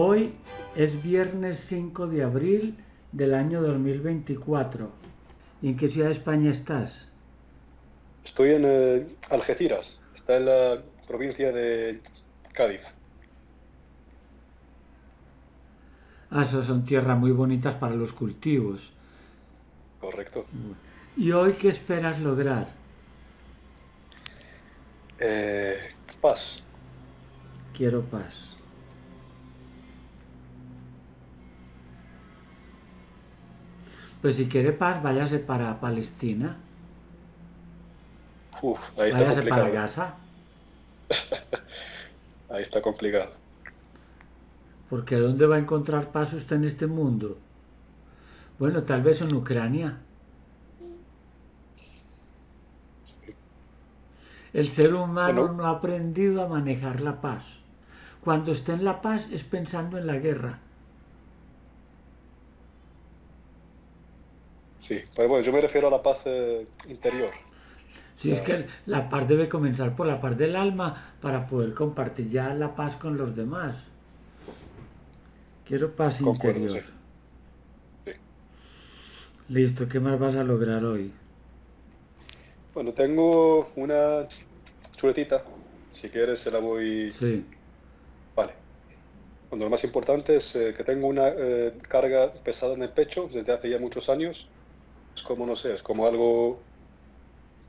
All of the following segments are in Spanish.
Hoy es viernes 5 de abril del año 2024. ¿Y en qué ciudad de España estás? Estoy en Algeciras, está en la provincia de Cádiz. Ah, esas son tierras muy bonitas para los cultivos. Correcto. ¿Y hoy qué esperas lograr? Paz. Quiero paz. Pues si quiere paz, váyase para Palestina. Uf, ahí está váyase complicado. Para Gaza. Ahí está complicado. Porque ¿dónde va a encontrar paz usted en este mundo? Bueno, tal vez en Ucrania. El ser humano no ha aprendido a manejar la paz. Cuando está en la paz es pensando en la guerra. Sí, pero bueno, yo me refiero a la paz interior. Sí, es que la paz debe comenzar por la paz del alma para poder compartir ya la paz con los demás. Quiero paz interior. Sí. Listo, ¿qué más vas a lograr hoy? Bueno, tengo una chuletita, si quieres se la voy... Sí. Vale. Bueno, lo más importante es que tengo una carga pesada en el pecho desde hace ya muchos años. Es como, no sé, es como algo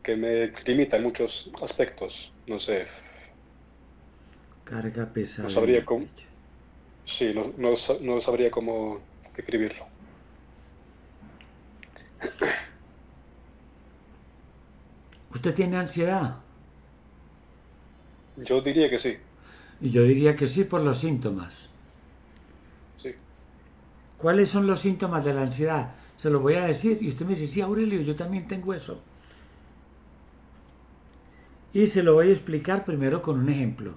que me limita en muchos aspectos, no sé. Carga pesada. No sabría cómo... Sí, no sabría cómo escribirlo. ¿Usted tiene ansiedad? Yo diría que sí. Y yo diría que sí por los síntomas. Sí. ¿Cuáles son los síntomas de la ansiedad? Se lo voy a decir. Y usted me dice, sí, Aurelio, yo también tengo eso. Y se lo voy a explicar primero con un ejemplo.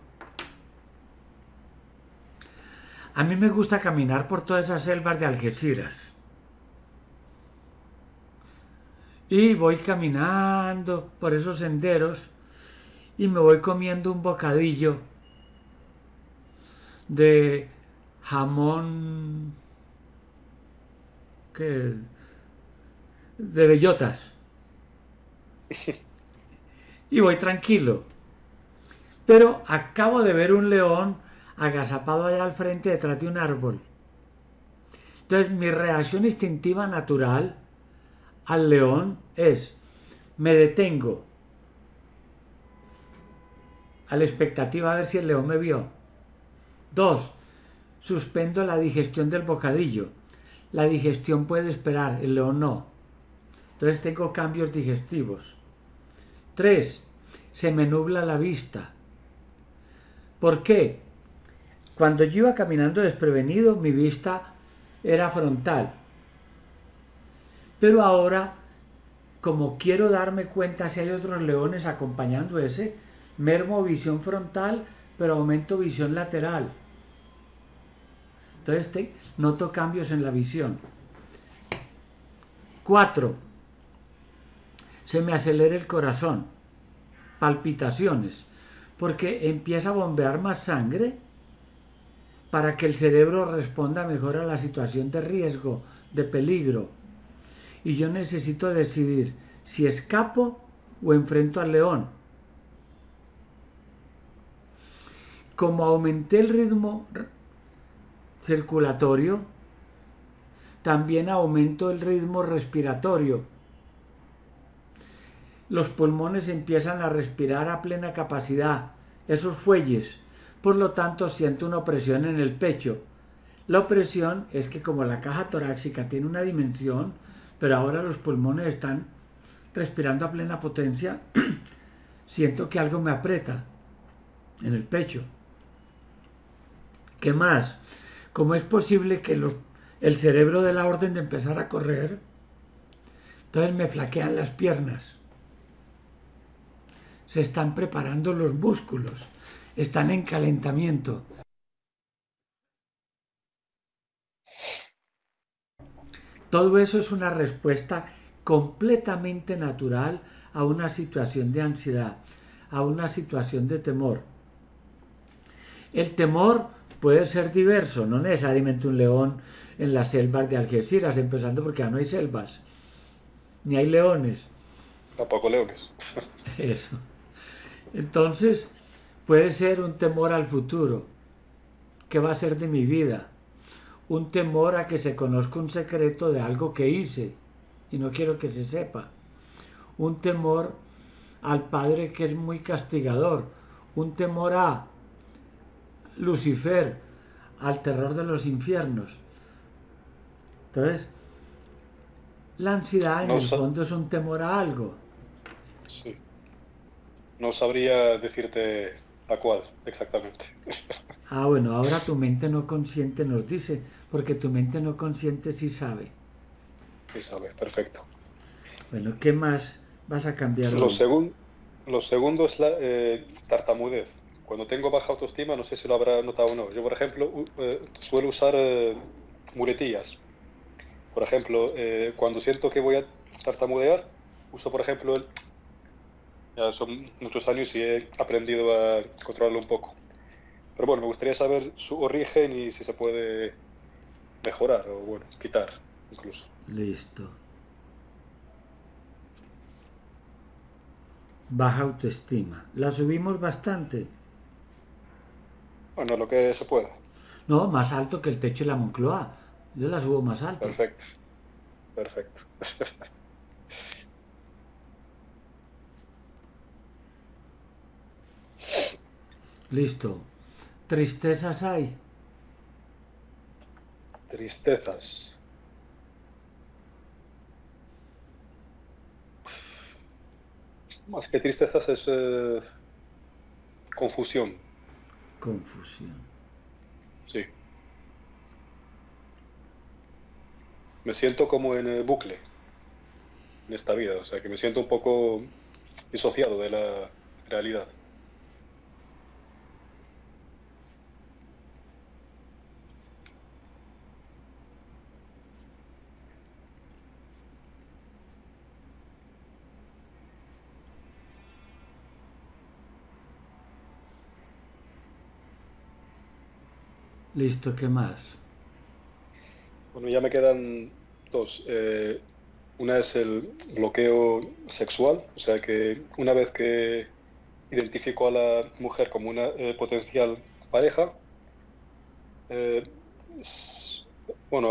A mí me gusta caminar por todas esas selvas de Algeciras. Y voy caminando por esos senderos y me voy comiendo un bocadillo de jamón de bellotas. Y voy tranquilo. Pero acabo de ver un león agazapado allá al frente detrás de un árbol. Entonces mi reacción instintiva natural al león es, me detengo a la expectativa a ver si el león me vio. 2. Suspendo la digestión del bocadillo. La digestión puede esperar, el león no. Entonces tengo cambios digestivos. 3. Se me nubla la vista. ¿Por qué? Cuando yo iba caminando desprevenido, mi vista era frontal. Pero ahora, como quiero darme cuenta si hay otros leones acompañando ese, mermo visión frontal, pero aumento visión lateral. Entonces noto cambios en la visión. 4. Se me acelera el corazón. Palpitaciones. Porque empieza a bombear más sangre para que el cerebro responda mejor a la situación de riesgo, de peligro. Y yo necesito decidir si escapo o enfrento al león. Como aumenté el ritmo circulatorio, también aumento el ritmo respiratorio. Los pulmones empiezan a respirar a plena capacidad, esos fuelles. Por lo tanto, siento una opresión en el pecho. La opresión es que como la caja torácica tiene una dimensión, pero ahora los pulmones están respirando a plena potencia, siento que algo me aprieta en el pecho. ¿Qué más? Como es posible que el cerebro dé la orden de empezar a correr, entonces me flaquean las piernas. Se están preparando los músculos. Están en calentamiento. Todo eso es una respuesta completamente natural a una situación de ansiedad, a una situación de temor. El temor puede ser diverso, no necesariamente un león en las selvas de Algeciras, empezando porque ya no hay selvas, ni hay leones. Tampoco leones. Eso. Entonces, puede ser un temor al futuro. ¿Qué va a ser de mi vida? Un temor a que se conozca un secreto de algo que hice y no quiero que se sepa. Un temor al padre que es muy castigador. Un temor a Lucifer, al terror de los infiernos. Entonces, la ansiedad en el fondo es un temor a algo. Sí. No sabría decirte a cuál exactamente. Ah, bueno, ahora tu mente no consciente nos dice, porque tu mente no consciente sí sabe. Sí sabe, perfecto. Bueno, ¿qué más vas a cambiar? Lo segundo es la tartamudez. Cuando tengo baja autoestima, no sé si lo habrá notado o no. Yo, por ejemplo, suelo usar muletillas. Por ejemplo, cuando siento que voy a tartamudear, uso, por ejemplo, el... Ya son muchos años y he aprendido a controlarlo un poco. Pero bueno, me gustaría saber su origen y si se puede mejorar o, bueno, quitar incluso. Listo. Baja autoestima. ¿La subimos bastante? Bueno, lo que se pueda. No, más alto que el techo de la Moncloa. Yo la subo más alto. Perfecto. Perfecto. Listo. ¿Tristezas hay? Tristezas. Más que tristezas es confusión. Confusión. Sí. Me siento como en bucle en esta vida, o sea que me siento un poco disociado de la realidad. Listo, ¿qué más? Bueno, ya me quedan dos. Una es el bloqueo sexual, o sea que una vez que identifico a la mujer como una potencial pareja, bueno,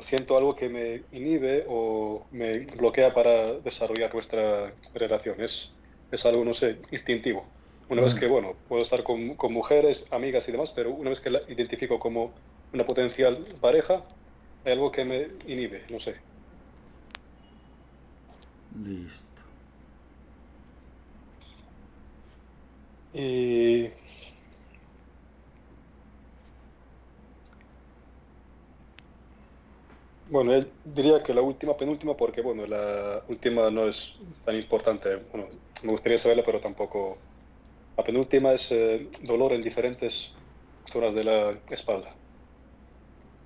siento algo que me inhibe o me bloquea para desarrollar nuestra relación. Es algo, no sé, instintivo. Una vez que, bueno, puedo estar con mujeres, amigas y demás, pero una vez que la identifico como una potencial pareja, hay algo que me inhibe, no sé. Listo. Y... Bueno, diría que la última, penúltima, porque, bueno, la última no es tan importante. Bueno, me gustaría saberla, pero tampoco... La penúltima es dolor en diferentes zonas de la espalda,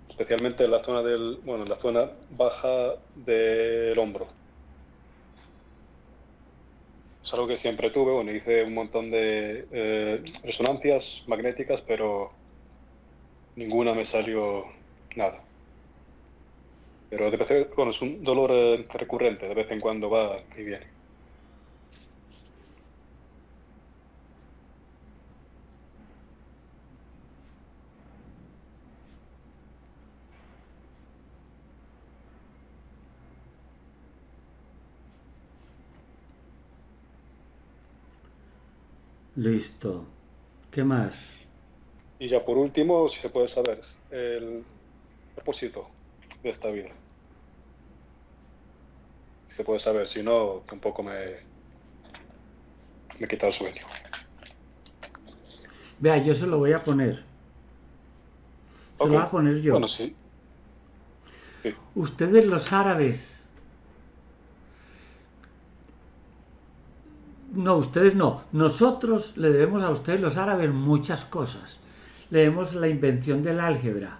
especialmente en la zona del, bueno, en la zona baja del hombro. Es algo que siempre tuve, bueno, hice un montón de resonancias magnéticas, pero ninguna me salió nada. Pero de vez en, bueno, es un dolor recurrente, de vez en cuando va y viene. Listo. ¿Qué más? Y ya por último, si se puede saber, el propósito de esta vida. Si se puede saber, si no, tampoco me quita el sueño. Vea, yo se lo voy a poner. Okay. Se lo voy a poner yo. Bueno, sí. Sí. Ustedes los árabes... No, ustedes no. Nosotros le debemos a ustedes los árabes muchas cosas. Le debemos la invención del álgebra,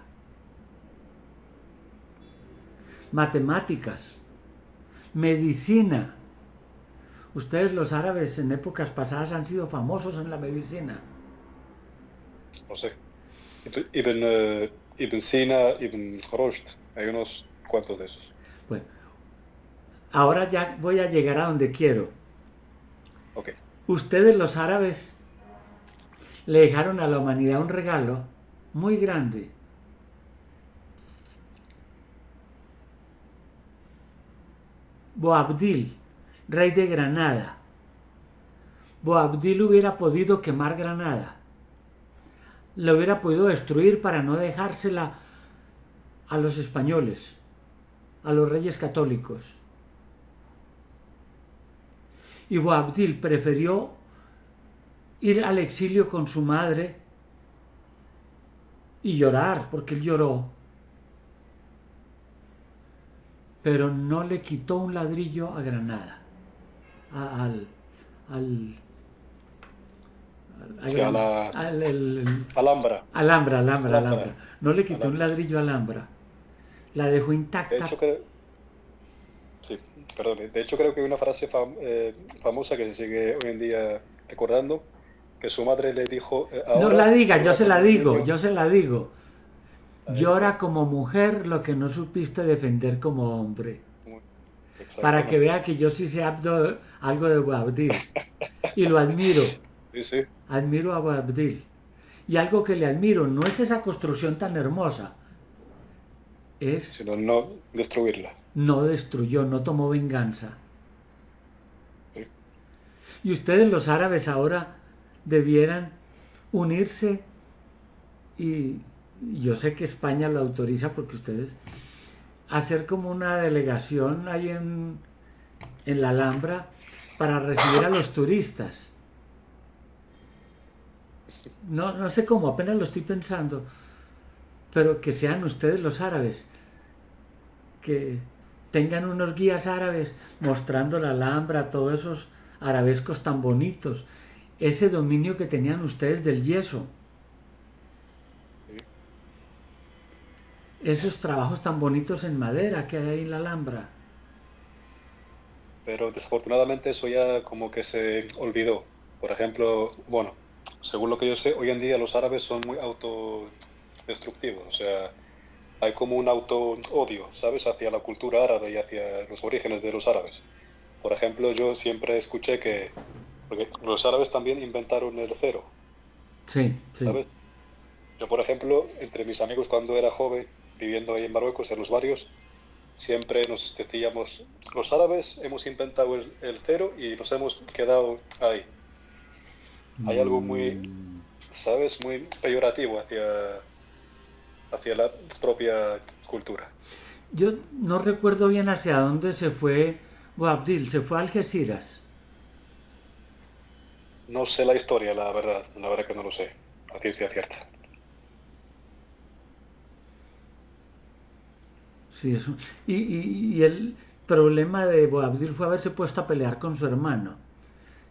matemáticas, medicina. Ustedes los árabes en épocas pasadas han sido famosos en la medicina. No sé. Ibn Sina, Ibn Rushd, hay unos cuantos de esos. Bueno, ahora ya voy a llegar a donde quiero. Okay. Ustedes los árabes le dejaron a la humanidad un regalo muy grande. Boabdil, rey de Granada. Boabdil hubiera podido quemar Granada. La hubiera podido destruir para no dejársela a los españoles, a los reyes católicos. Y Boabdil prefirió ir al exilio con su madre y llorar, porque él lloró. Pero no le quitó un ladrillo a Granada, Alhambra. No le quitó un ladrillo a Alhambra, la dejó intacta. De hecho, creo que hay una frase famosa que se sigue hoy en día recordando, que su madre le dijo... no la diga, yo se la digo, Llora como mujer lo que no supiste defender como hombre. Para que vea que yo sí sé algo de Boabdil. Y lo admiro. Sí, sí. Admiro a Boabdil. Y algo que le admiro no es esa construcción tan hermosa. Es... sino no destruirla. No destruyó, no tomó venganza. Sí. Y ustedes los árabes ahora debieran unirse y... yo sé que España lo autoriza porque ustedes hacer como una delegación ahí en la Alhambra para recibir a los turistas. No sé cómo, apenas lo estoy pensando, pero que sean ustedes los árabes, que tengan unos guías árabes mostrando la Alhambra, todos esos arabescos tan bonitos, ese dominio que tenían ustedes del yeso. Esos trabajos tan bonitos en madera que hay en la Alhambra. Pero desafortunadamente eso ya como que se olvidó. Por ejemplo, bueno, según lo que yo sé, hoy en día los árabes son muy autodestructivos. O sea, hay como un auto-odio, ¿sabes? Hacia la cultura árabe y hacia los orígenes de los árabes. Por ejemplo, yo siempre escuché que... porque los árabes también inventaron el cero. Sí, sí. ¿Sabes? Yo, por ejemplo, entre mis amigos cuando era joven, viviendo ahí en Marruecos, en los barrios, siempre nos decíamos, los árabes hemos inventado el cero y nos hemos quedado ahí. Hay algo muy, ¿sabes?, muy peyorativo hacia la propia cultura. Yo no recuerdo bien hacia dónde se fue Boabdil, ¿se fue a Algeciras? No sé la historia, la verdad que no lo sé, a ciencia cierta. Sí, eso. Y el problema de Boabdil fue haberse puesto a pelear con su hermano.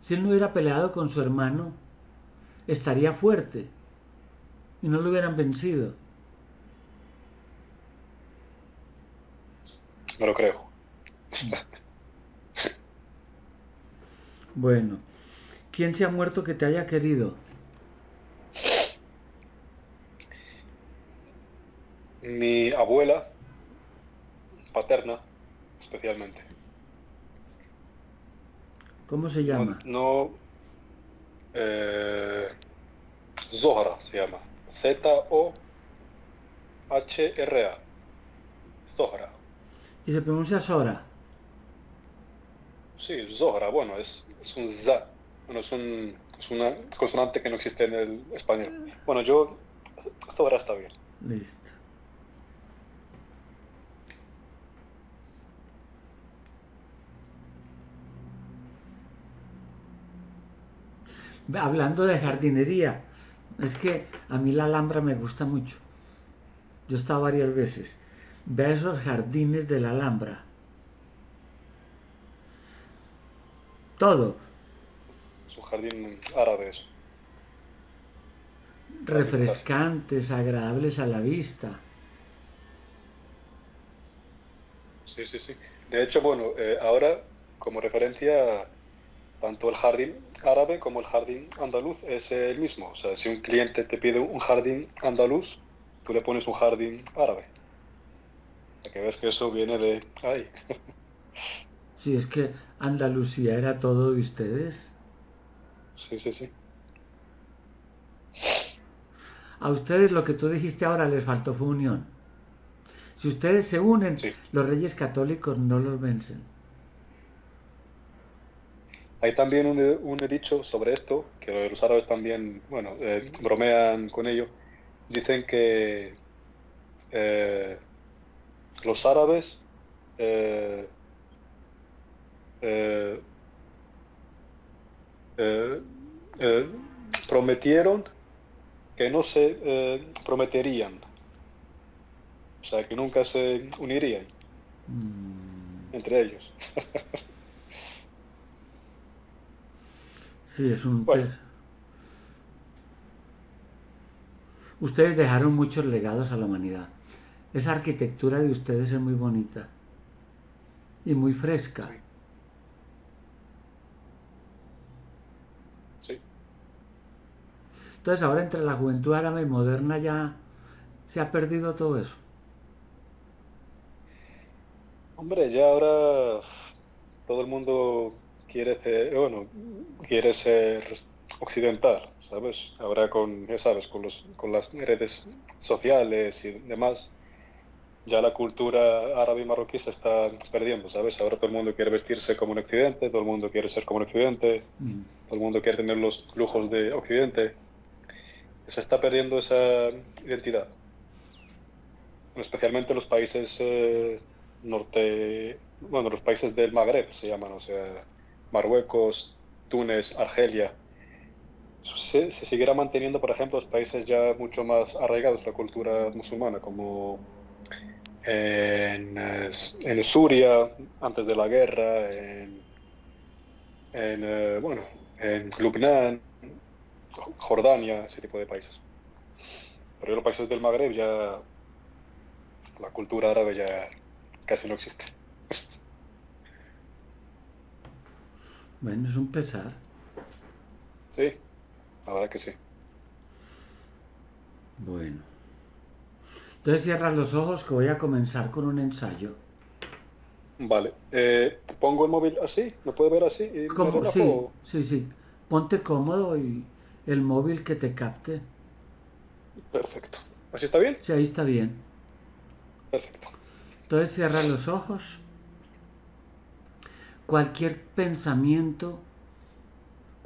Si él no hubiera peleado con su hermano, estaría fuerte y no lo hubieran vencido. No lo creo. Bueno, ¿quién se ha muerto que te haya querido? Mi abuela paterna, especialmente. ¿Cómo se llama? Zohra se llama. Z-O-H-R-A. Zohra. ¿Y se pronuncia Zohra? Sí, Zohra, bueno, es un za. Bueno, es una consonante que no existe en el español. Bueno, yo... Zohra está bien. Listo. Hablando de jardinería, es que a mí la Alhambra me gusta mucho. Yo he estado varias veces. Ve esos jardines de la Alhambra. Todo. Es un jardín árabe. Refrescantes, agradables a la vista. Sí, sí, sí. De hecho, bueno, ahora como referencia, tanto el jardín árabe como el jardín andaluz es el mismo. O sea, si un cliente te pide un jardín andaluz, tú le pones un jardín árabe. O sea, que ves que eso viene de ahí. Sí, es que Andalucía era todo de ustedes. Sí, sí, sí. A ustedes lo que tú dijiste ahora les faltó fue unión. Si ustedes se unen, sí, los reyes católicos no los vencen. Hay también un dicho sobre esto, que los árabes también, bueno, bromean con ello. Dicen que los árabes prometieron que no se prometerían, o sea, que nunca se unirían entre ellos. Sí, es un... Bueno. Ustedes dejaron muchos legados a la humanidad. Esa arquitectura de ustedes es muy bonita y muy fresca. Sí. Entonces ahora entre la juventud árabe y moderna ya se ha perdido todo eso. Hombre, ya ahora todo el mundo quiere ser, bueno, quiere ser occidental, ¿sabes? Ahora con, ya sabes, con las redes sociales y demás, ya la cultura árabe y marroquí se está perdiendo, ¿sabes? Ahora todo el mundo quiere vestirse como un occidente, todo el mundo quiere ser como un occidente, todo el mundo quiere tener los lujos de occidente. Se está perdiendo esa identidad, especialmente los países los países del Magreb se llaman, o sea, Marruecos, Túnez, Argelia. Se seguirá manteniendo, por ejemplo, los países ya mucho más arraigados a la cultura musulmana, como en Suria, antes de la guerra, en Ljubinán, Jordania, ese tipo de países. Pero en los países del Magreb ya la cultura árabe ya casi no existe. Bueno, es un pesar. Sí, la verdad que sí. Bueno. Entonces cierras los ojos que voy a comenzar con un ensayo. Vale. Pongo el móvil así, ¿me puede ver así? ¿Cómo? Sí, sí, sí. Ponte cómodo y el móvil que te capte. Perfecto. ¿Así está bien? Sí, ahí está bien. Perfecto. Entonces cierra los ojos. Cualquier pensamiento,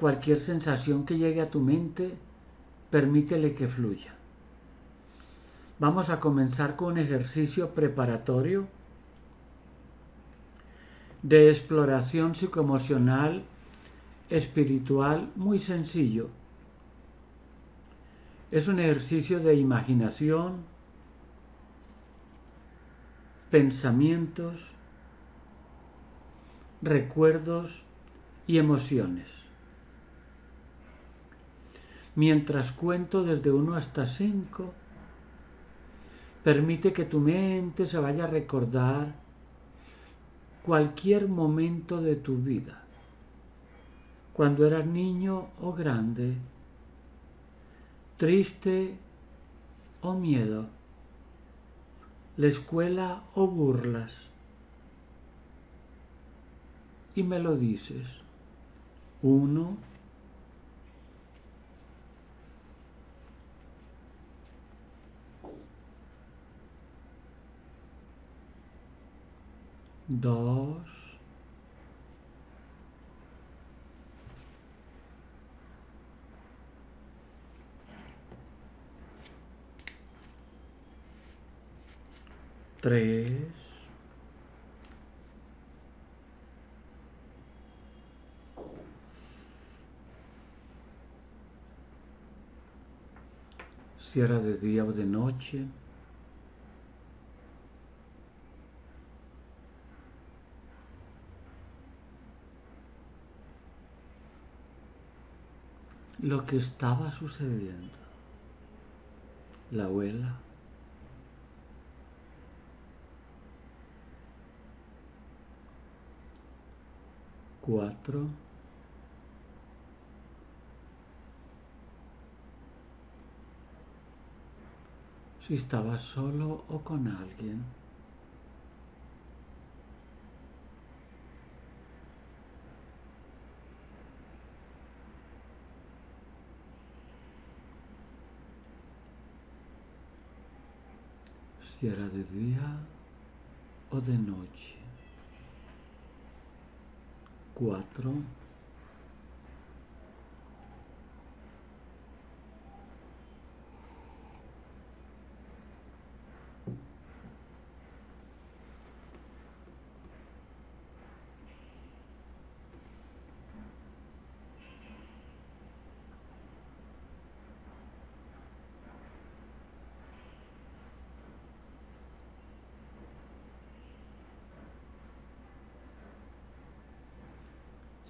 cualquier sensación que llegue a tu mente, permítele que fluya. Vamos a comenzar con un ejercicio preparatorio de exploración psicoemocional espiritual muy sencillo. Es un ejercicio de imaginación, pensamientos, recuerdos y emociones. Mientras cuento desde 1 hasta 5, permite que tu mente se vaya a recordar cualquier momento de tu vida. Cuando eras niño o grande, triste o miedo, la escuela o burlas, y me lo dices. 1, 2, 3, si era de día o de noche, 4, lo que estaba sucediendo, la abuela, 4, si estaba solo o con alguien. Si era de día o de noche. 4.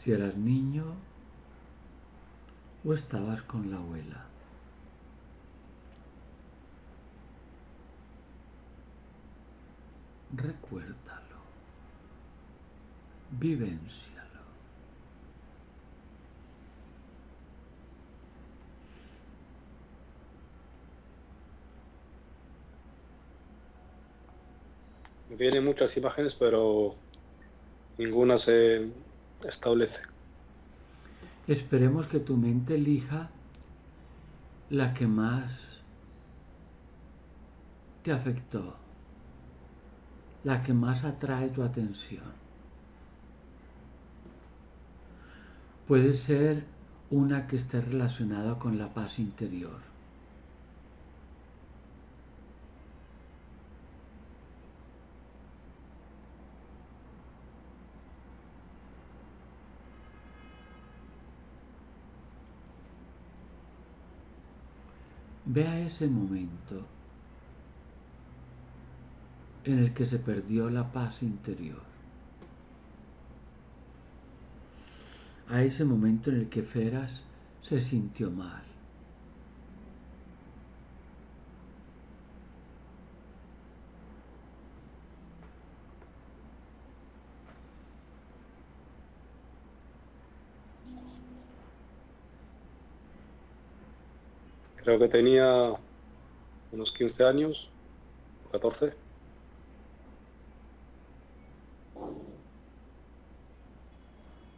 Si eras niño o estabas con la abuela. Recuérdalo, vivéncialo. Me vienen muchas imágenes, pero ninguna se establece. Esperemos que tu mente elija la que más te afectó, la que más atrae tu atención. Puede ser una que esté relacionada con la paz interior. Ve a ese momento en el que se perdió la paz interior. A ese momento en el que Feras se sintió mal. Creo que tenía unos 15 años, 14.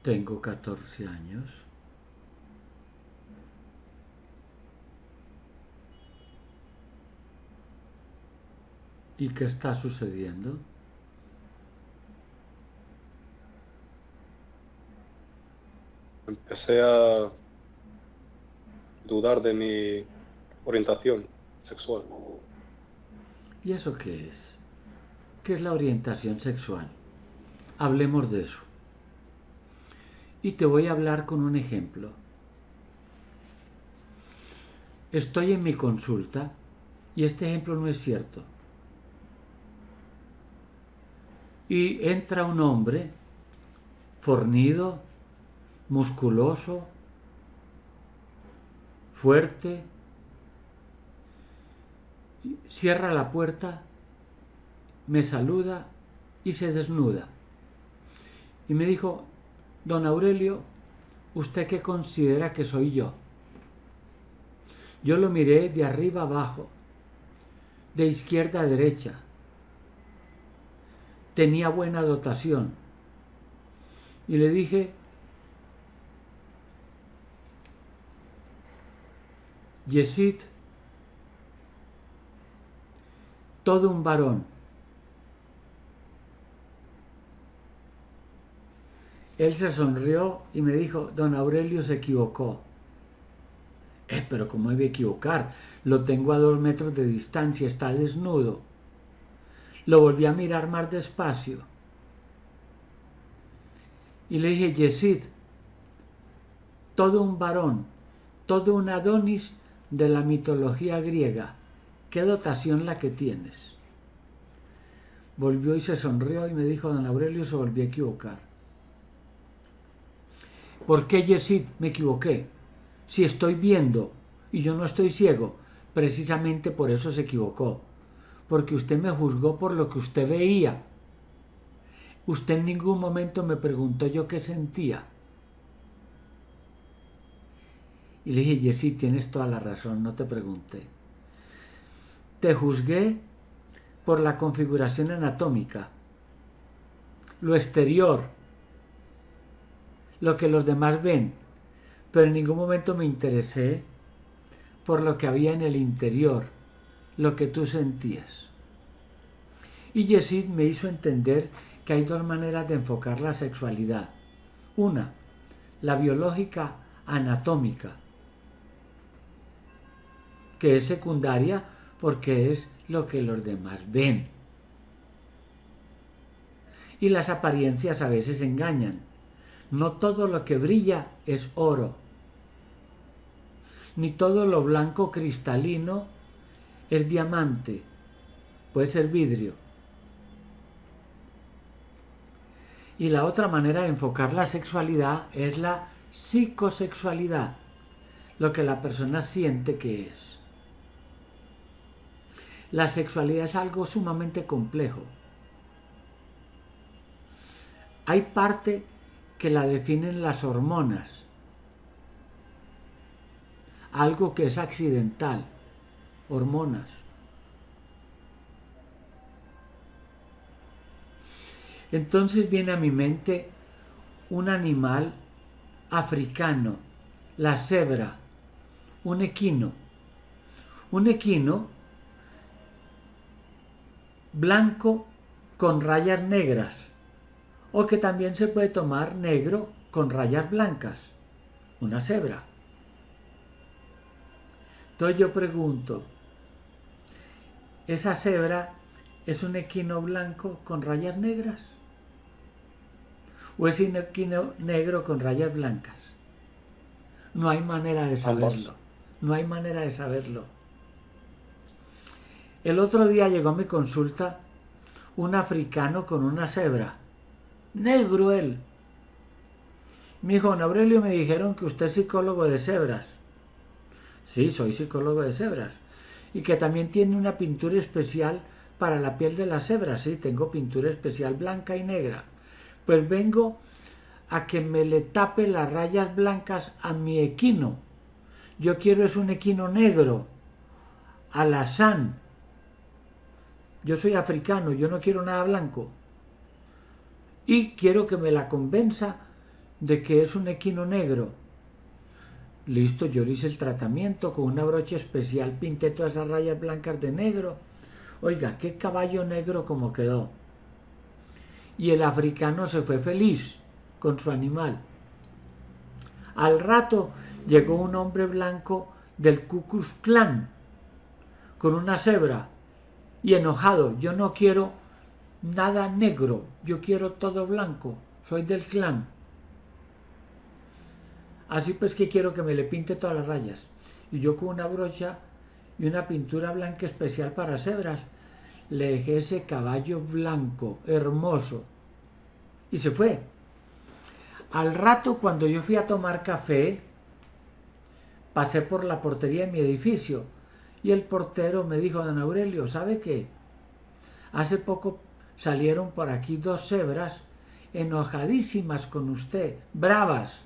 Tengo 14 años. ¿Y qué está sucediendo? Empecé a dudar de mi orientación sexual. ¿Y eso qué es? ¿Qué es la orientación sexual? Hablemos de eso. Y te voy a hablar con un ejemplo. Estoy en mi consulta y este ejemplo no es cierto. Y entra un hombre fornido, musculoso, fuerte, cierra la puerta, me saluda y se desnuda. Y me dijo: don Aurelio, ¿usted qué considera que soy yo? Yo lo miré de arriba abajo, de izquierda a derecha. Tenía buena dotación. Y le dije: Yesid, todo un varón. Él se sonrió y me dijo: don Aurelio se equivocó. Pero ¿cómo iba a equivocar? Lo tengo a 2 metros de distancia, está desnudo. Lo volví a mirar más despacio. Y le dije: Yesid, todo un varón, todo un Adonis de la mitología griega. ¿Qué dotación la que tienes? Volvió y se sonrió y me dijo: don Aurelio, se volvió a equivocar. ¿Por qué, Yesid, me equivoqué? Si estoy viendo y yo no estoy ciego, precisamente por eso se equivocó. Porque usted me juzgó por lo que usted veía. Usted en ningún momento me preguntó yo qué sentía. Y le dije: Yesid, tienes toda la razón, no te pregunté. te juzgué por la configuración anatómica, lo exterior, lo que los demás ven, pero en ningún momento me interesé por lo que había en el interior, lo que tú sentías. Y Yesid me hizo entender que hay dos maneras de enfocar la sexualidad. Una, la biológica anatómica, que es secundaria porque es lo que los demás ven. Y las apariencias a veces engañan. No todo lo que brilla es oro, ni todo lo blanco cristalino es diamante, puede ser vidrio. Y la otra manera de enfocar la sexualidad es la psicosexualidad, lo que la persona siente que es. La sexualidad es algo sumamente complejo. Hay parte que la definen las hormonas, algo que es accidental, hormonas. Entonces viene a mi mente un animal africano, la cebra, un equino. Un equino blanco con rayas negras, o que también se puede tomar negro con rayas blancas, una cebra. Entonces yo pregunto, ¿esa cebra es un equino blanco con rayas negras? ¿O es un equino negro con rayas blancas? No hay manera de saberlo. No hay manera de saberlo. El otro día llegó a mi consulta un africano con una cebra. Negro él. Me dijo, don Aurelio, me dijeron que usted es psicólogo de cebras. Sí, soy psicólogo de cebras. Y que también tiene una pintura especial para la piel de la cebra. Sí, tengo pintura especial blanca y negra. Pues vengo a que me le tape las rayas blancas a mi equino. Yo quiero es un equino negro, alazán. Yo soy africano, yo no quiero nada blanco. Y quiero que me la convenza de que es un equino negro. Listo, yo le hice el tratamiento con una brocha especial, pinté todas esas rayas blancas de negro. Oiga, qué caballo negro como quedó. Y el africano se fue feliz con su animal. Al rato llegó un hombre blanco del Ku Klux Klan con una cebra y enojado. Yo no quiero nada negro, yo quiero todo blanco, soy del clan. Así pues que quiero que me le pinte todas las rayas. Y yo con una brocha y una pintura blanca especial para cebras le dejé ese caballo blanco, hermoso. Y se fue. Al rato, cuando yo fui a tomar café, pasé por la portería de mi edificio y el portero me dijo, don Aurelio, ¿sabe qué? Hace poco salieron por aquí dos cebras enojadísimas con usted, bravas.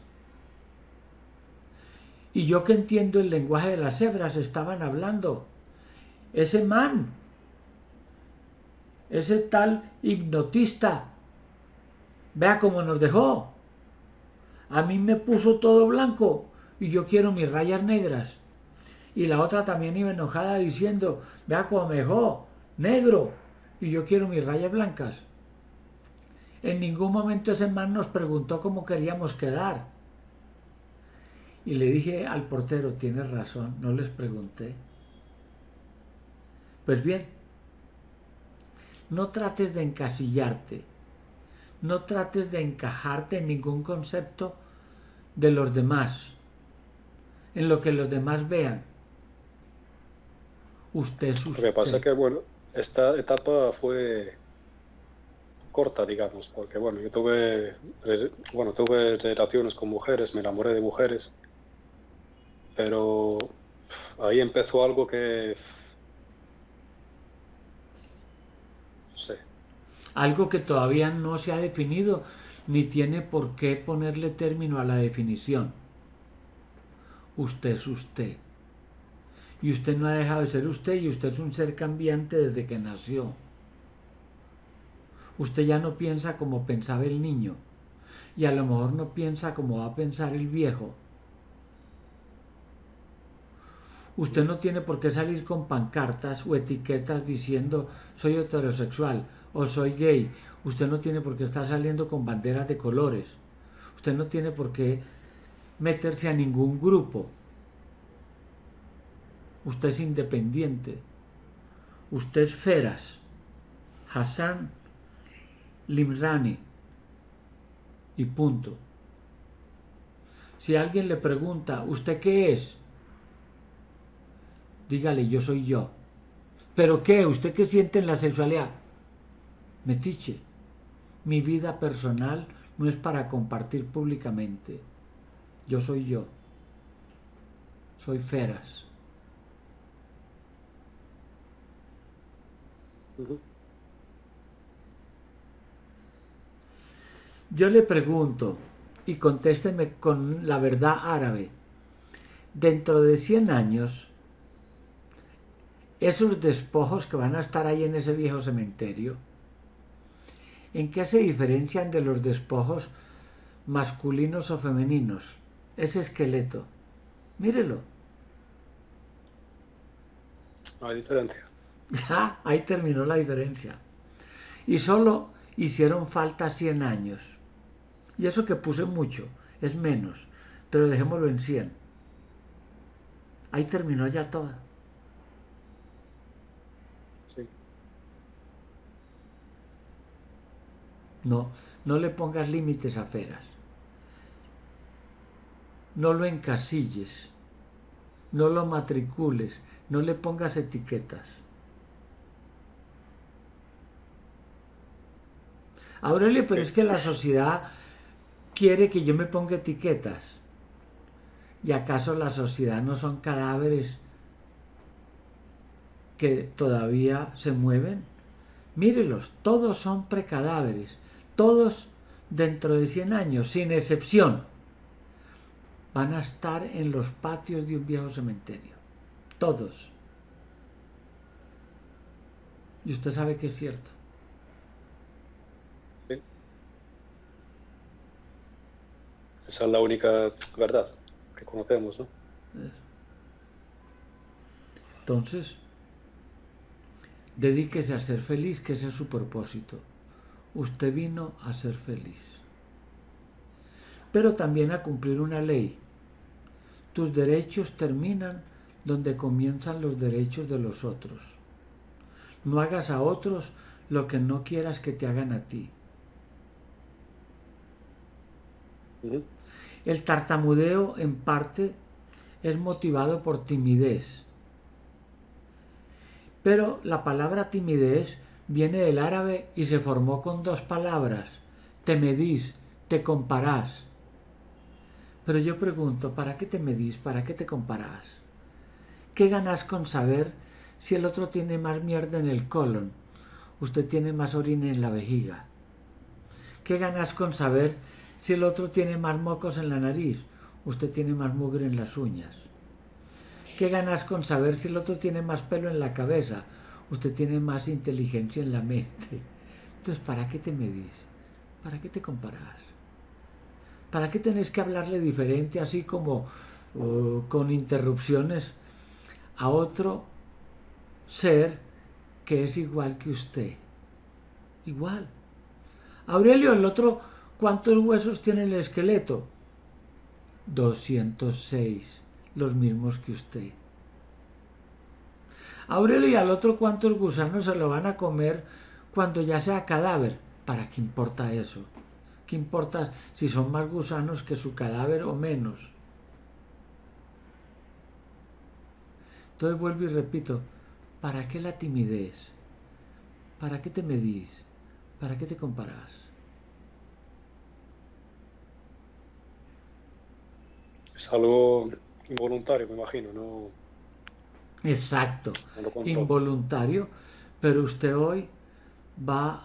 Y yo, que entiendo el lenguaje de las cebras, estaban hablando. Ese man, ese tal hipnotista, vea cómo nos dejó. A mí me puso todo blanco y yo quiero mis rayas negras. Y la otra también iba enojada diciendo, vea cómo me dejó, negro, y yo quiero mis rayas blancas. En ningún momento ese man nos preguntó cómo queríamos quedar. Y le dije al portero, tienes razón, no les pregunté. Pues bien, no trates de encasillarte, no trates de encajarte en ningún concepto de los demás, en lo que los demás vean. Usted es usted. Lo que pasa es que, bueno, esta etapa fue corta, digamos, porque, bueno, yo tuve relaciones con mujeres, me enamoré de mujeres. Pero ahí empezó algo que... no sé. Algo que todavía no se ha definido, ni tiene por qué ponerle término a la definición. Usted es usted. y usted no ha dejado de ser usted, y usted es un ser cambiante desde que nació. Usted ya no piensa como pensaba el niño, y a lo mejor no piensa como va a pensar el viejo. Usted no tiene por qué salir con pancartas o etiquetas diciendo soy heterosexual o soy gay. Usted no tiene por qué estar saliendo con banderas de colores. Usted no tiene por qué meterse a ningún grupo. Usted es independiente. Usted es Feras Hassan Limrani. Y punto. Si alguien le pregunta, ¿usted qué es? Dígale, yo soy yo. ¿Pero qué? ¿Usted qué siente en la sexualidad? Metiche. Mi vida personal no es para compartir públicamente. Yo soy yo. Soy Feras. Yo le pregunto, y contésteme con la verdad árabe, dentro de 100 años, esos despojos que van a estar ahí en ese viejo cementerio, ¿en qué se diferencian de los despojos masculinos o femeninos? Ese esqueleto, mírelo. No hay diferencia. Ya, ahí terminó la diferencia. Y solo hicieron falta 100 años. Y eso que puse mucho, es menos, pero dejémoslo en 100. Ahí terminó ya todo. No, no le pongas límites a Feras. No lo encasilles. No lo matricules. No le pongas etiquetas. Aurelio, pero es que la sociedad quiere que yo me ponga etiquetas. ¿Y acaso la sociedad no son cadáveres que todavía se mueven? Mírelos, todos son precadáveres. Todos dentro de 100 años, sin excepción, van a estar en los patios de un viejo cementerio. Todos. Y usted sabe que es cierto. Sí. Esa es la única verdad que conocemos, ¿no? Entonces, dedíquese a ser feliz, que ese es su propósito. Usted vino a ser feliz, pero también a cumplir una ley. Tus derechos terminan donde comienzan los derechos de los otros. No hagas a otros lo que no quieras que te hagan a ti. El tartamudeo, en parte, es motivado por timidez. Pero la palabra timidez viene del árabe y se formó con dos palabras: te medís, te comparás. Pero yo pregunto, ¿para qué te medís? ¿Para qué te comparás? ¿Qué ganás con saber si el otro tiene más mierda en el colon? Usted tiene más orina en la vejiga. ¿Qué ganás con saber si el otro tiene más mocos en la nariz? Usted tiene más mugre en las uñas. ¿Qué ganás con saber si el otro tiene más pelo en la cabeza? Usted tiene más inteligencia en la mente. Entonces, ¿para qué te medís? ¿Para qué te comparás? ¿Para qué tenés que hablarle diferente, así como con interrupciones, a otro ser que es igual que usted? Igual. Aurelio, el otro, ¿cuántos huesos tiene el esqueleto? 206, los mismos que usted. Aurelio, ¿y al otro cuántos gusanos se lo van a comer cuando ya sea cadáver? ¿Para qué importa eso? ¿Qué importa si son más gusanos que su cadáver o menos? Entonces vuelvo y repito, ¿para qué la timidez? ¿Para qué te medís? ¿Para qué te comparás? Es algo involuntario, me imagino, ¿no? Exacto, involuntario, pero usted hoy va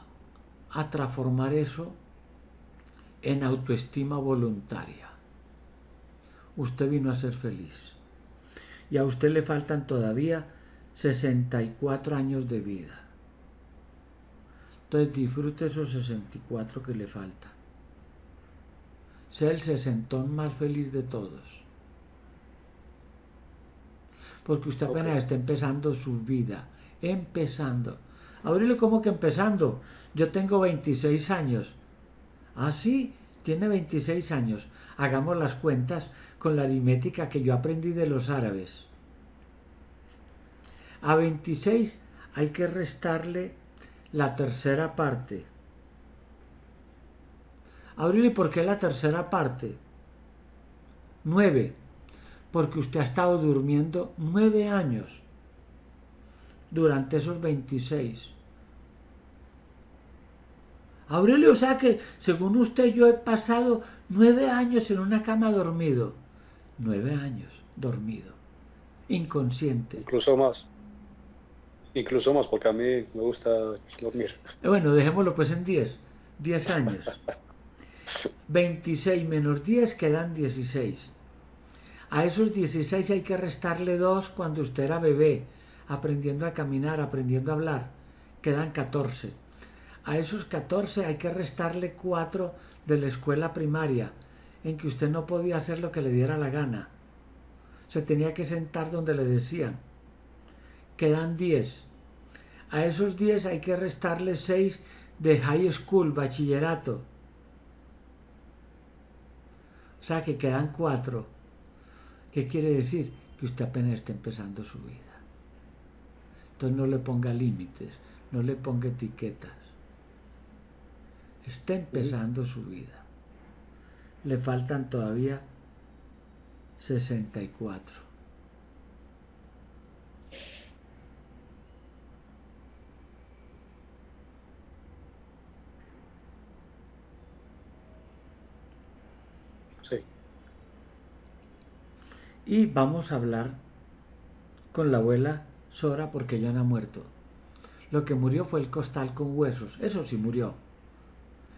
a transformar eso en autoestima voluntaria. Usted vino a ser feliz. y a usted le faltan todavía 64 años de vida. Entonces disfrute esos 64 que le faltan. Sea el sesentón más feliz de todos. Porque usted apenas está empezando su vida. Empezando. Aurelio, ¿cómo que empezando? Yo tengo 26 años. Ah, sí, tiene 26 años. Hagamos las cuentas con la aritmética que yo aprendí de los árabes. A 26 hay que restarle la tercera parte. Aurelio, ¿por qué la tercera parte? 9. Porque usted ha estado durmiendo 9 años durante esos 26. Aurelio, o sea que según usted yo he pasado 9 años en una cama dormido. 9 años dormido, inconsciente. Incluso más. Incluso más, porque a mí me gusta dormir. Bueno, dejémoslo pues en 10. 10 años. 26 menos 10 quedan 16. A esos 16 hay que restarle 2 cuando usted era bebé, aprendiendo a caminar, aprendiendo a hablar. Quedan 14. A esos 14 hay que restarle 4 de la escuela primaria, en que usted no podía hacer lo que le diera la gana. Se tenía que sentar donde le decían. Quedan 10. A esos 10 hay que restarle 6 de high school, bachillerato. O sea que quedan 4. ¿Qué quiere decir? Que usted apenas está empezando su vida. Entonces no le ponga límites, no le ponga etiquetas. Está empezando su vida. Le faltan todavía 64. Y vamos a hablar con la abuela Zohra porque ella no ha muerto. Lo que murió fue el costal con huesos. Eso sí murió.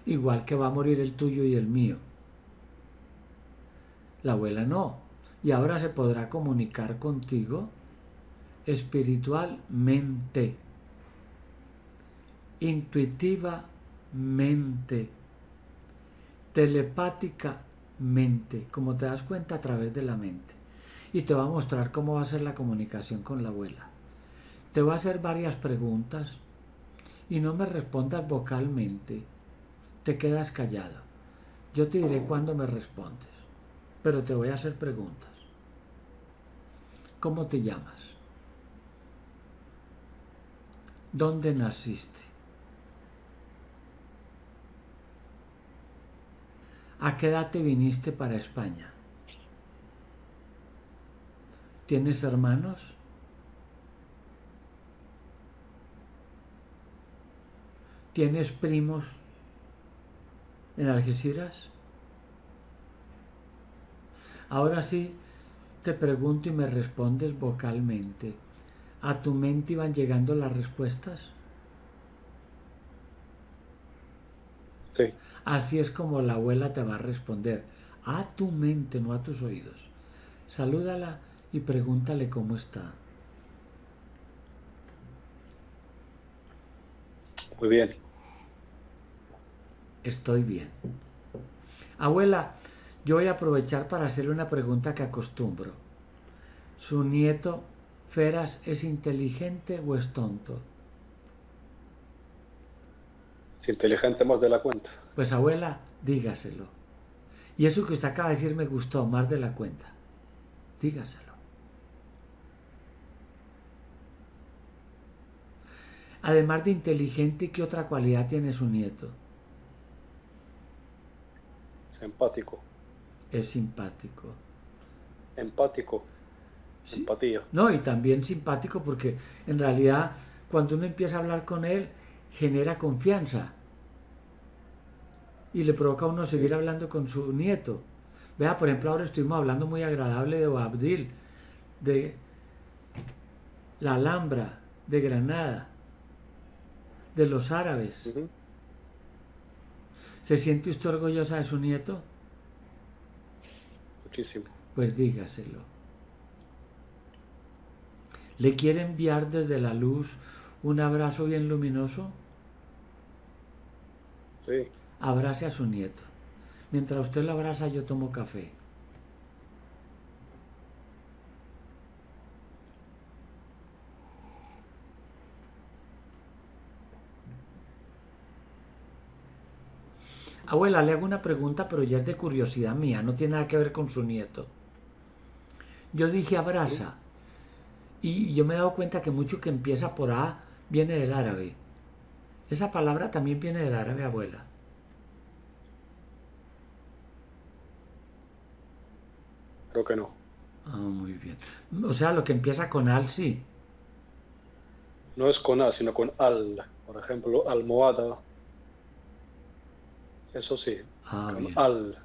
Igual que va a morir el tuyo y el mío. La abuela no. Y ahora se podrá comunicar contigo espiritualmente. Intuitivamente. Telepáticamente. Como te das cuenta, a través de la mente. Y te va a mostrar cómo va a ser la comunicación con la abuela. Te va a hacer varias preguntas y no me respondas vocalmente. Te quedas callado. Yo te diré cuándo me respondes, pero te voy a hacer preguntas. ¿Cómo te llamas? ¿Dónde naciste? ¿A qué edad te viniste para España? ¿Tienes hermanos? ¿Tienes primos en Algeciras? Ahora sí, te pregunto y me respondes vocalmente. ¿A tu mente iban llegando las respuestas? Sí. Así es como la abuela te va a responder. A tu mente, no a tus oídos. Salúdala y pregúntale cómo está. Muy bien. Estoy bien. Abuela, yo voy a aprovechar para hacerle una pregunta que acostumbro. ¿Su nieto, Feras, es inteligente o es tonto? Es inteligente más de la cuenta. Pues abuela, dígaselo. Y eso que usted acaba de decir me gustó, más de la cuenta. Dígaselo. Además de inteligente, ¿qué otra cualidad tiene su nieto? Empático. Es simpático. Empático. Sí. Empatía. No, y también simpático porque en realidad cuando uno empieza a hablar con él genera confianza y le provoca a uno seguir hablando con su nieto. Vea, por ejemplo, ahora estuvimos hablando muy agradable de Boabdil, de la Alhambra, de Granada, de los árabes. ¿Se siente usted orgullosa de su nieto? Muchísimo. Pues dígaselo. ¿Le quiere enviar desde la luz un abrazo bien luminoso? Sí. Abrace a su nieto. Mientras usted lo abraza, yo tomo café. Abuela, le hago una pregunta, pero ya es de curiosidad mía, no tiene nada que ver con su nieto. Yo dije abraza, y yo me he dado cuenta que mucho que empieza por A viene del árabe. Esa palabra también viene del árabe, abuela. Creo que no. Ah, muy bien. O sea, lo que empieza con al, sí. No es con A, sino con al. Por ejemplo, almohada. Eso sí, ah, con al,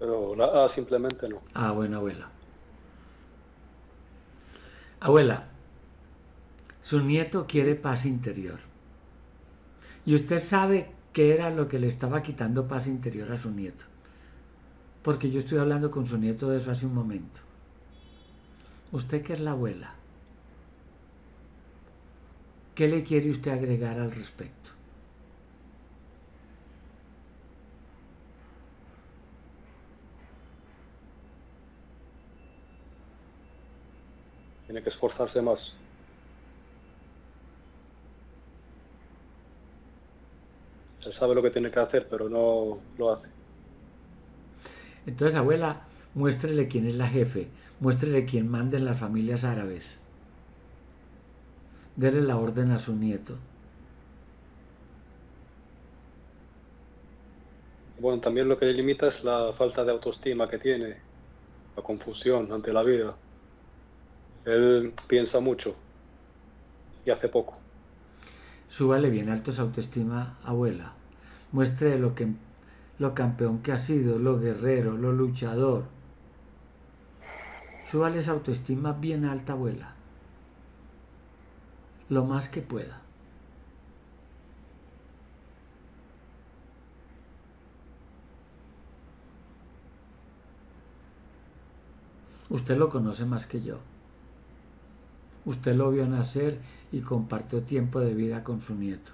pero la A simplemente no. Ah, bueno, abuela. Abuela, su nieto quiere paz interior. Y usted sabe qué era lo que le estaba quitando paz interior a su nieto. Porque yo estoy hablando con su nieto de eso hace un momento. Usted que es la abuela, ¿qué le quiere usted agregar al respecto? Tiene que esforzarse más. Él sabe lo que tiene que hacer, pero no lo hace. Entonces, abuela, muéstrele quién es la jefe. Muéstrele quién manda en las familias árabes. Dele la orden a su nieto. Bueno, también lo que le limita es la falta de autoestima que tiene. La confusión ante la vida. Él piensa mucho y hace poco. Súbale bien alto su autoestima, abuela. Muestre lo campeón que ha sido, lo guerrero, lo luchador. Súbale esa autoestima bien alta, abuela. Lo más que pueda. Usted lo conoce más que yo. Usted lo vio nacer y compartió tiempo de vida con su nieto.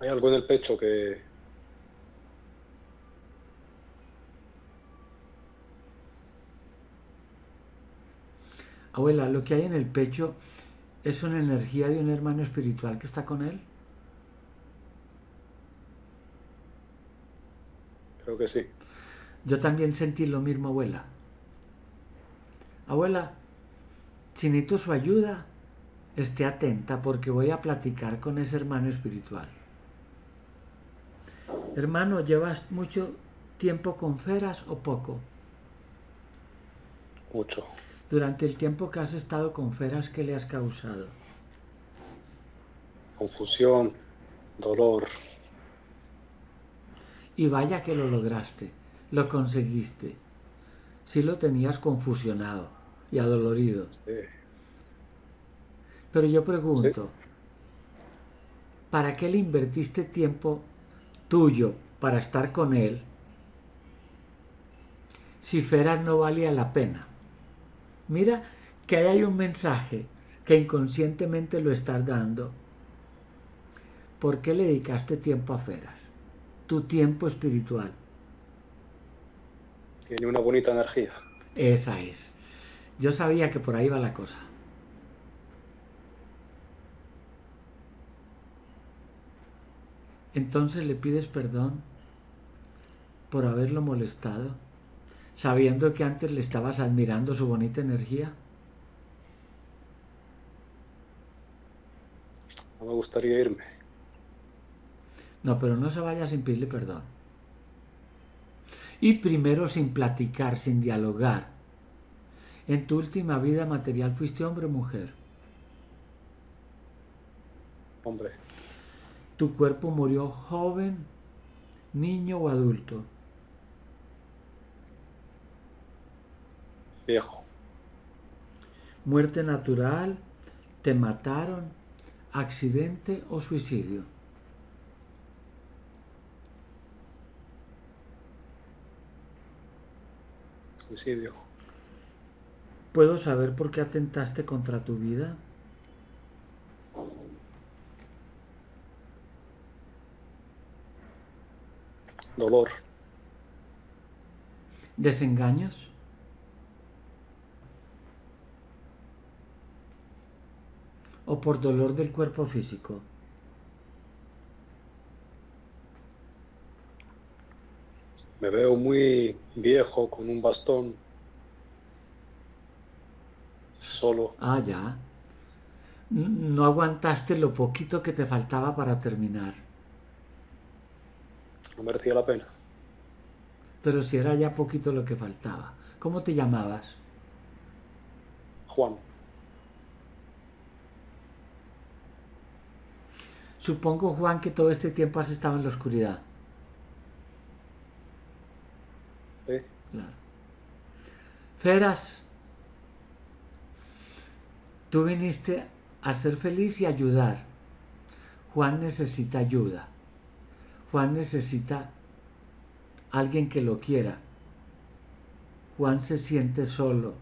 Hay algo en el pecho que... Abuela, lo que hay en el pecho es una energía de un hermano espiritual que está con él. Creo que sí. Yo también sentí lo mismo, abuela. Abuela, si necesito su ayuda, esté atenta porque voy a platicar con ese hermano espiritual. Hermano, ¿llevas mucho tiempo con Feras o poco? Mucho. Durante el tiempo que has estado con Feras, ¿qué le has causado? Confusión, dolor. Y vaya que lo lograste, lo conseguiste. Sí lo tenías confusionado y adolorido. Sí. Pero yo pregunto, sí, ¿para qué le invertiste tiempo tuyo para estar con él si Feras no valía la pena? Mira que ahí hay un mensaje que inconscientemente lo estás dando. ¿Por qué le dedicaste tiempo a Feras? Tu tiempo espiritual. Tiene una bonita energía. Esa es. Yo sabía que por ahí va la cosa. Entonces le pides perdón por haberlo molestado, sabiendo que antes le estabas admirando su bonita energía. No me gustaría irme. No, pero no se vaya sin pedirle perdón. Y primero sin platicar, sin dialogar. ¿En tu última vida material fuiste hombre o mujer? Hombre. ¿Tu cuerpo murió joven, niño o adulto? Viejo. ¿Muerte natural? ¿Te mataron? accidente o suicidio. Suicidio. ¿Puedo saber por qué atentaste contra tu vida? Dolor. ¿Desengaños? ¿O por dolor del cuerpo físico? Me veo muy viejo con un bastón. Solo. Ah, ya. No aguantaste lo poquito que te faltaba para terminar. No merecía la pena. Pero si era ya poquito lo que faltaba. ¿Cómo te llamabas? Juan. Supongo, Juan, que todo este tiempo has estado en la oscuridad. Sí. Claro. Feras, tú viniste a ser feliz y ayudar. Juan necesita ayuda. Juan necesita alguien que lo quiera. Juan se siente solo.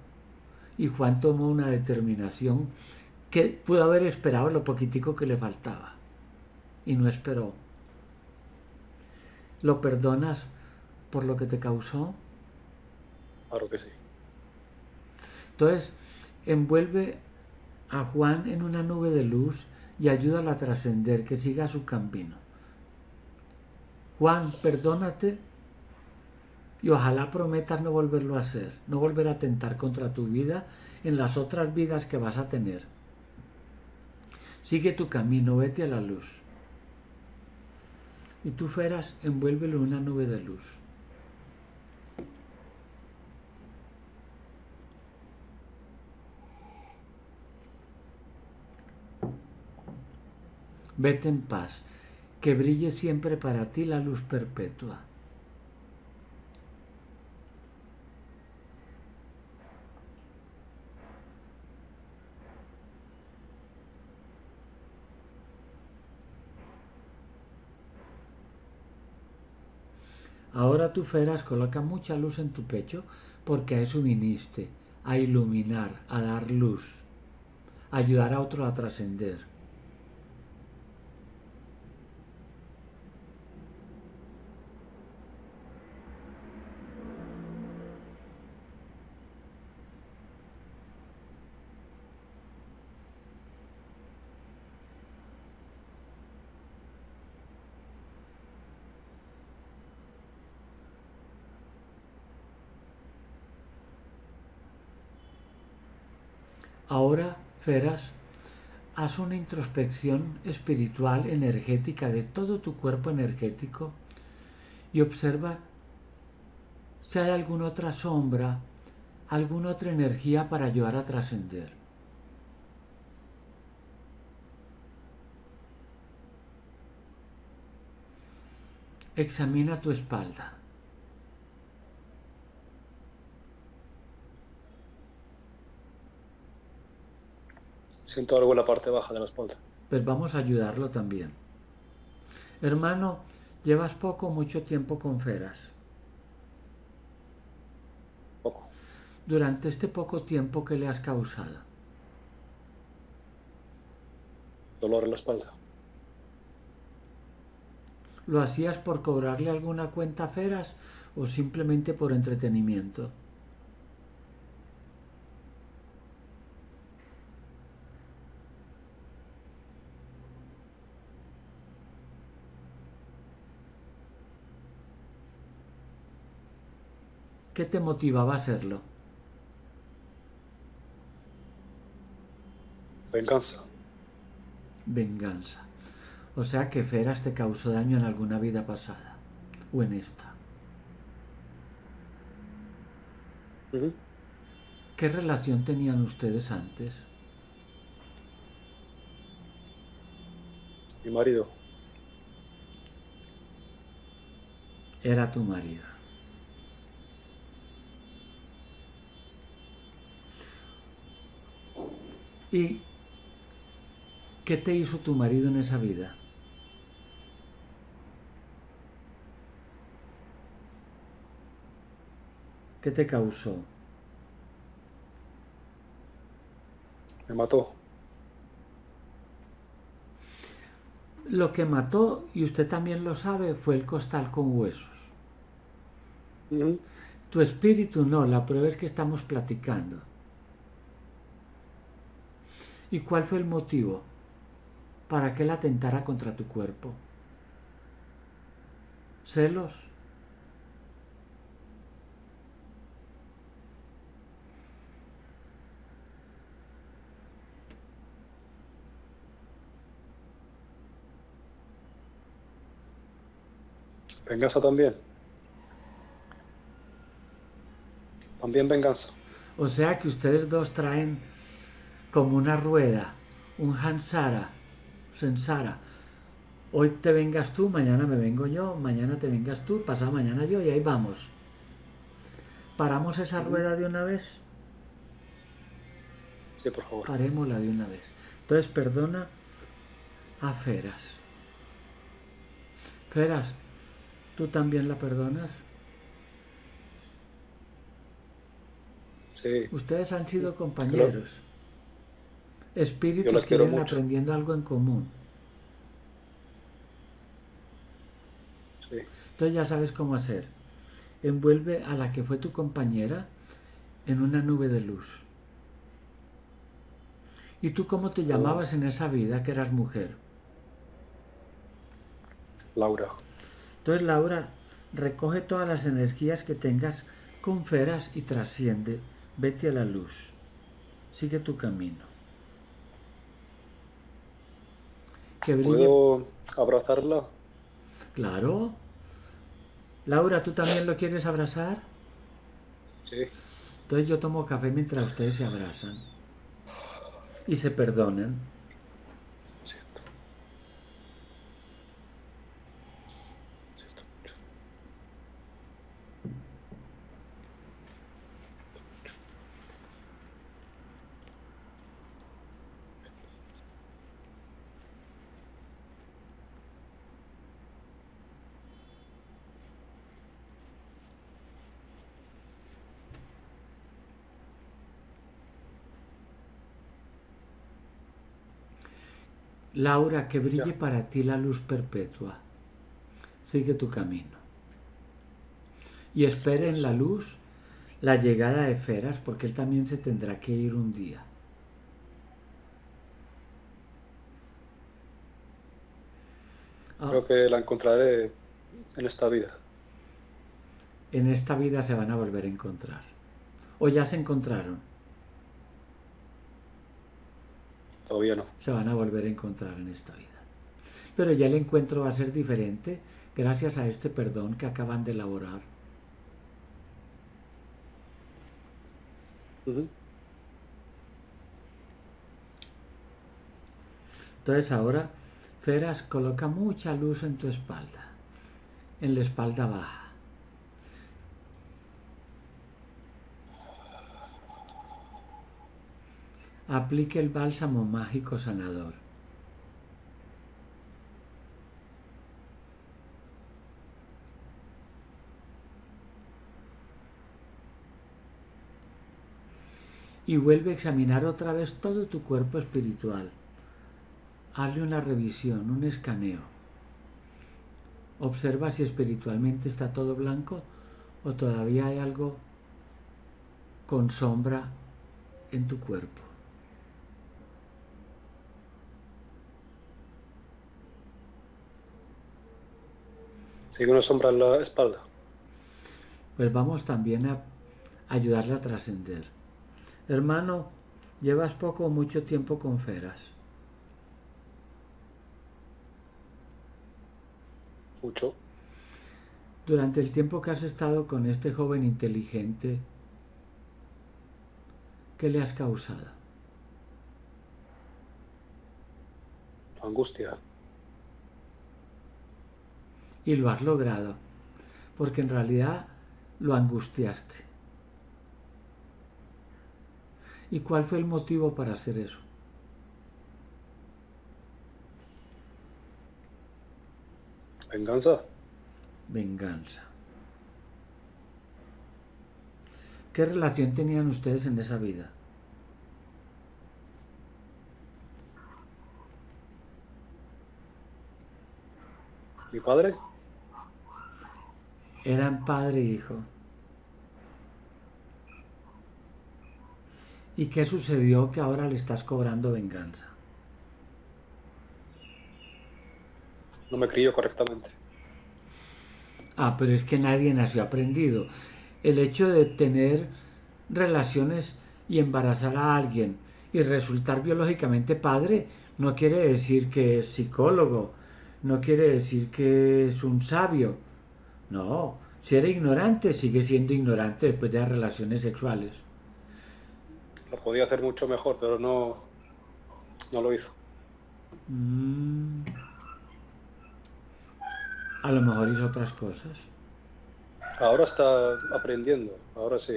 Y Juan tomó una determinación que pudo haber esperado lo poquitico que le faltaba. Y no esperó. ¿Lo perdonas por lo que te causó? Claro que sí. Entonces, envuelve a Juan en una nube de luz y ayúdalo a trascender, que siga su camino. Juan, perdónate y ojalá prometas no volverlo a hacer, no volver a atentar contra tu vida en las otras vidas que vas a tener. Sigue tu camino, vete a la luz. Y tú, Feras, envuélvelo en una nube de luz. Vete en paz, que brille siempre para ti la luz perpetua. Ahora tú, Feras, coloca mucha luz en tu pecho, porque a eso viniste, a iluminar, a dar luz, a ayudar a otro a trascender. Ahora, Feras, haz una introspección espiritual energética de todo tu cuerpo energético y observa si hay alguna otra sombra, alguna otra energía para ayudar a trascender. Examina tu espalda. Siento algo en la parte baja de la espalda. Pues vamos a ayudarlo también. Hermano, ¿llevas poco o mucho tiempo con Feras? Poco. Durante este poco tiempo, ¿qué le has causado? Dolor en la espalda. ¿Lo hacías por cobrarle alguna cuenta a Feras o simplemente por entretenimiento? ¿Qué te motivaba a hacerlo? Venganza. Venganza. O sea que Feras te causó daño en alguna vida pasada. O en esta. ¿Sí? ¿Qué relación tenían ustedes antes? Mi marido. Era tu marido. ¿Y ¿Qué te hizo tu marido en esa vida? ¿Qué te causó? Me mató. Lo que mató, y usted también lo sabe, fue el costal con huesos. ¿Sí? Tu espíritu no, la prueba es que estamos platicando. ¿Y cuál fue el motivo para que él atentara contra tu cuerpo? ¿Celos? ¿Venganza también? También venganza. O sea que ustedes dos traen como una rueda, un hansara, sensara. Hoy te vengas tú, mañana me vengo yo, mañana te vengas tú, pasado mañana yo, y ahí vamos. ¿Paramos esa rueda de una vez? Sí, por favor. Parémosla de una vez. Entonces, perdona a Feras. Feras, ¿tú también la perdonas? Sí. Ustedes han sido compañeros. Espíritus que vienen aprendiendo algo en común. Sí. Entonces ya sabes cómo hacer. Envuelve a la que fue tu compañera en una nube de luz. ¿Y tú cómo te llamabas en esa vida que eras mujer? Laura. Entonces, Laura, recoge todas las energías que tengas con Feras y trasciende. Vete a la luz. Sigue tu camino. Que brille. ¿Puedo abrazarla? Claro. Laura, ¿tú también lo quieres abrazar? Sí. Entonces yo tomo café mientras ustedes se abrazan. Y se perdonan. Laura, que brille para ti la luz perpetua. Sigue tu camino. Y espera en la luz la llegada de Feras, porque él también se tendrá que ir un día. Creo que la encontraré en esta vida. En esta vida se van a volver a encontrar. ¿O ya se encontraron? Todavía no. Se van a volver a encontrar en esta vida. Pero ya el encuentro va a ser diferente gracias a este perdón que acaban de elaborar. Entonces ahora, Feras, coloca mucha luz en tu espalda, en la espalda baja. Aplique el bálsamo mágico sanador. Y vuelve a examinar otra vez todo tu cuerpo espiritual. Hazle una revisión, un escaneo. Observa si espiritualmente está todo blanco o todavía hay algo con sombra en tu cuerpo. ¿Sigue una sombra en la espalda? Pues vamos también a ayudarle a trascender. Hermano, ¿llevas poco o mucho tiempo con Feras? Mucho. Durante el tiempo que has estado con este joven inteligente, ¿qué le has causado? Angustia. Y lo has logrado, porque en realidad lo angustiaste. ¿Y cuál fue el motivo para hacer eso? ¿Venganza? Venganza. ¿Qué relación tenían ustedes en esa vida? ¿Mi padre? Eran padre e hijo. ¿Y qué sucedió que ahora le estás cobrando venganza? No me crió correctamente. Ah, pero es que nadie nació aprendido. El hecho de tener relaciones y embarazar a alguien y resultar biológicamente padre no quiere decir que es psicólogo, no quiere decir que es un sabio. No, si era ignorante, sigue siendo ignorante después de las relaciones sexuales. Lo podía hacer mucho mejor, pero no lo hizo. A lo mejor hizo otras cosas. Ahora está aprendiendo, ahora sí.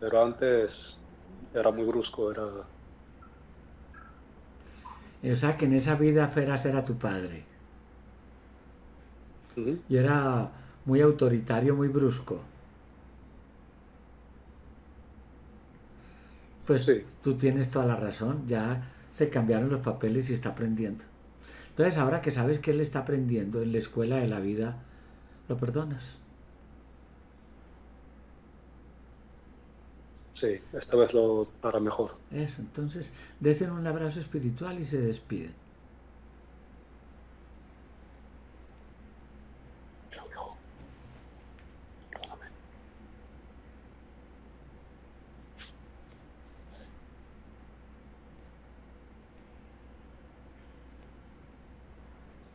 Pero antes era muy brusco, era... O sea que en esa vida Feras era tu padre. Y era muy autoritario, muy brusco. Pues sí. Tú tienes toda la razón, ya se cambiaron los papeles y está aprendiendo. Entonces ahora que sabes que él está aprendiendo en la escuela de la vida, ¿lo perdonas? Sí, esta vez lo hará mejor. Eso, entonces desen un abrazo espiritual y se despiden.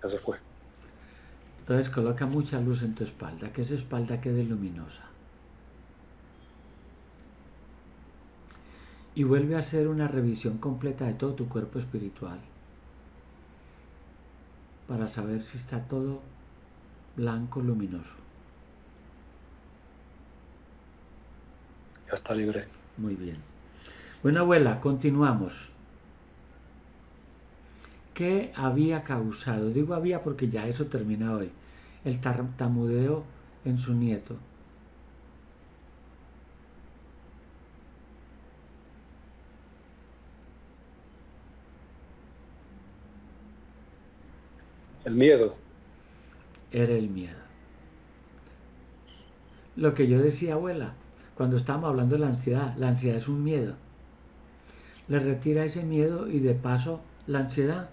Ya se fue. Entonces coloca mucha luz en tu espalda, que esa espalda quede luminosa. Y vuelve a hacer una revisión completa de todo tu cuerpo espiritual para saber si está todo blanco, luminoso. Ya está libre. Muy bien. Bueno, abuela, continuamos. ¿Qué había causado? Digo había porque ya eso termina hoy. El tartamudeo en su nieto. El miedo. Era el miedo. Lo que yo decía, abuela, cuando estábamos hablando de la ansiedad es un miedo. Le retira ese miedo y de paso la ansiedad.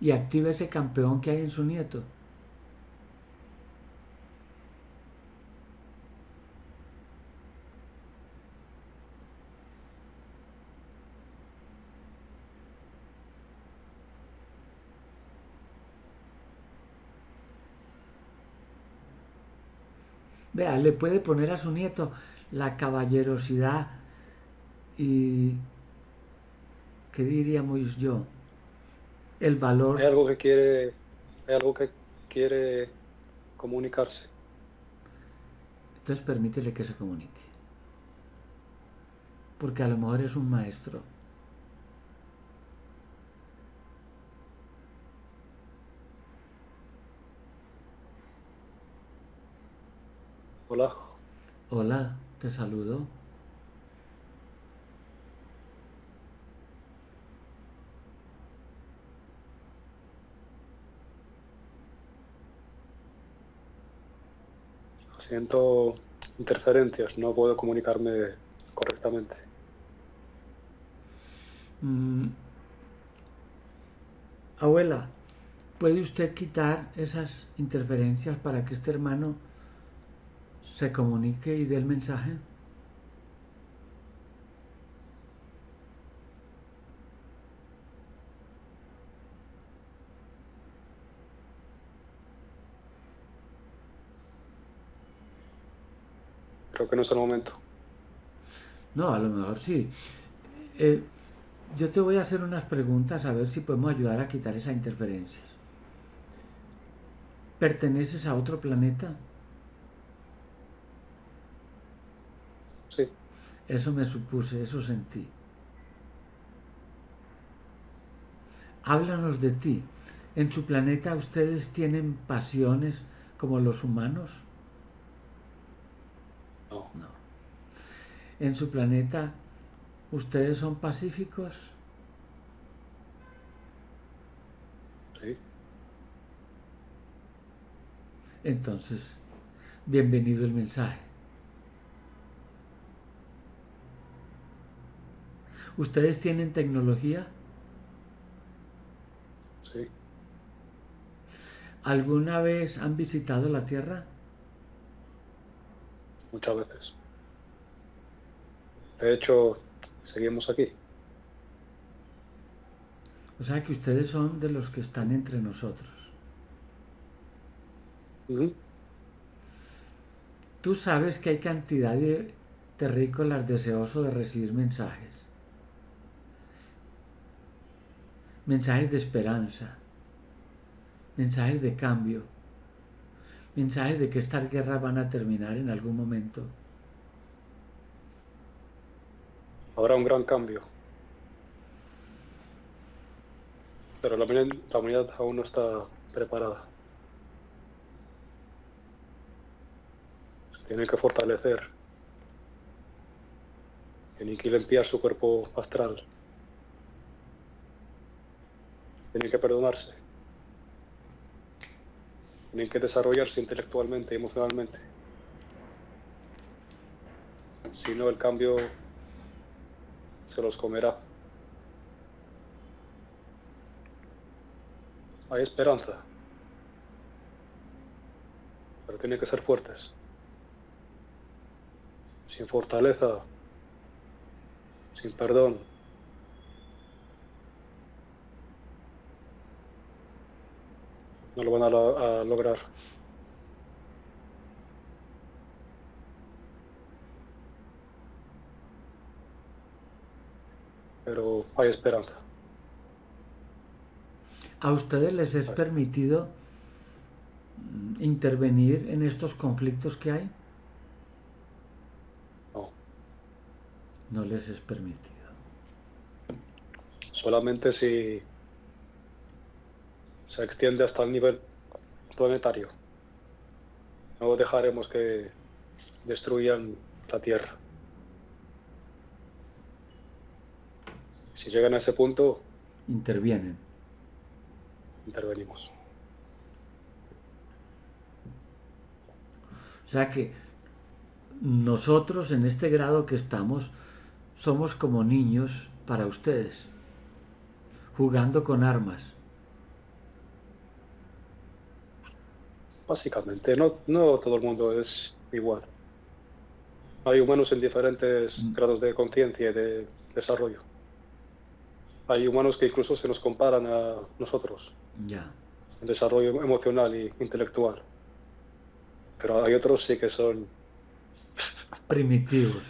Y activa ese campeón que hay en su nieto. Vea, le puede poner a su nieto la caballerosidad y... ¿qué diríamos yo? El valor. Hay algo que quiere comunicarse. Entonces permítele que se comunique. Porque a lo mejor es un maestro. Hola. Hola, te saludo. Siento interferencias, no puedo comunicarme correctamente. Abuela, ¿puede usted quitar esas interferencias para que este hermano se comunique y dé el mensaje? Que no es el momento. No, a lo mejor sí. Yo te voy a hacer unas preguntas a ver si podemos ayudar a quitar esas interferencias. ¿Perteneces a otro planeta? Sí. Eso me supuse, eso sentí. háblanos de ti. ¿En su planeta ustedes tienen pasiones como los humanos? No. No. ¿En su planeta ustedes son pacíficos? Sí. Entonces, bienvenido el mensaje. ¿Ustedes tienen tecnología? Sí. ¿Alguna vez han visitado la Tierra? Muchas veces. De hecho, seguimos aquí. O sea que ustedes son de los que están entre nosotros. Uh-huh. Tú sabes que hay cantidad de terrícolas deseosos de recibir mensajes. Mensajes de esperanza, mensajes de cambio, mensajes de que estas guerras van a terminar en algún momento. Habrá un gran cambio, pero la humanidad aún no está preparada. Se tienen que fortalecer, tienen que limpiar su cuerpo astral. Tienen que perdonarse. Tienen que desarrollarse intelectualmente, emocionalmente. Si no, el cambio se los comerá. Hay esperanza. Pero tienen que ser fuertes. Sin fortaleza, sin perdón, no lo van a lograr. Pero hay esperanza. ¿A ustedes les es permitido intervenir en estos conflictos que hay? No. No les es permitido. Solamente si se extiende hasta el nivel planetario. No dejaremos que destruyan la Tierra. Si llegan a ese punto, intervienen. Intervenimos. O sea que nosotros en este grado que estamos somos como niños para ustedes, jugando con armas. Básicamente, no todo el mundo es igual. Hay humanos en diferentes grados de conciencia y de desarrollo. Hay humanos que incluso se nos comparan a nosotros. Ya. En desarrollo emocional e intelectual. Pero hay otros sí que son primitivos.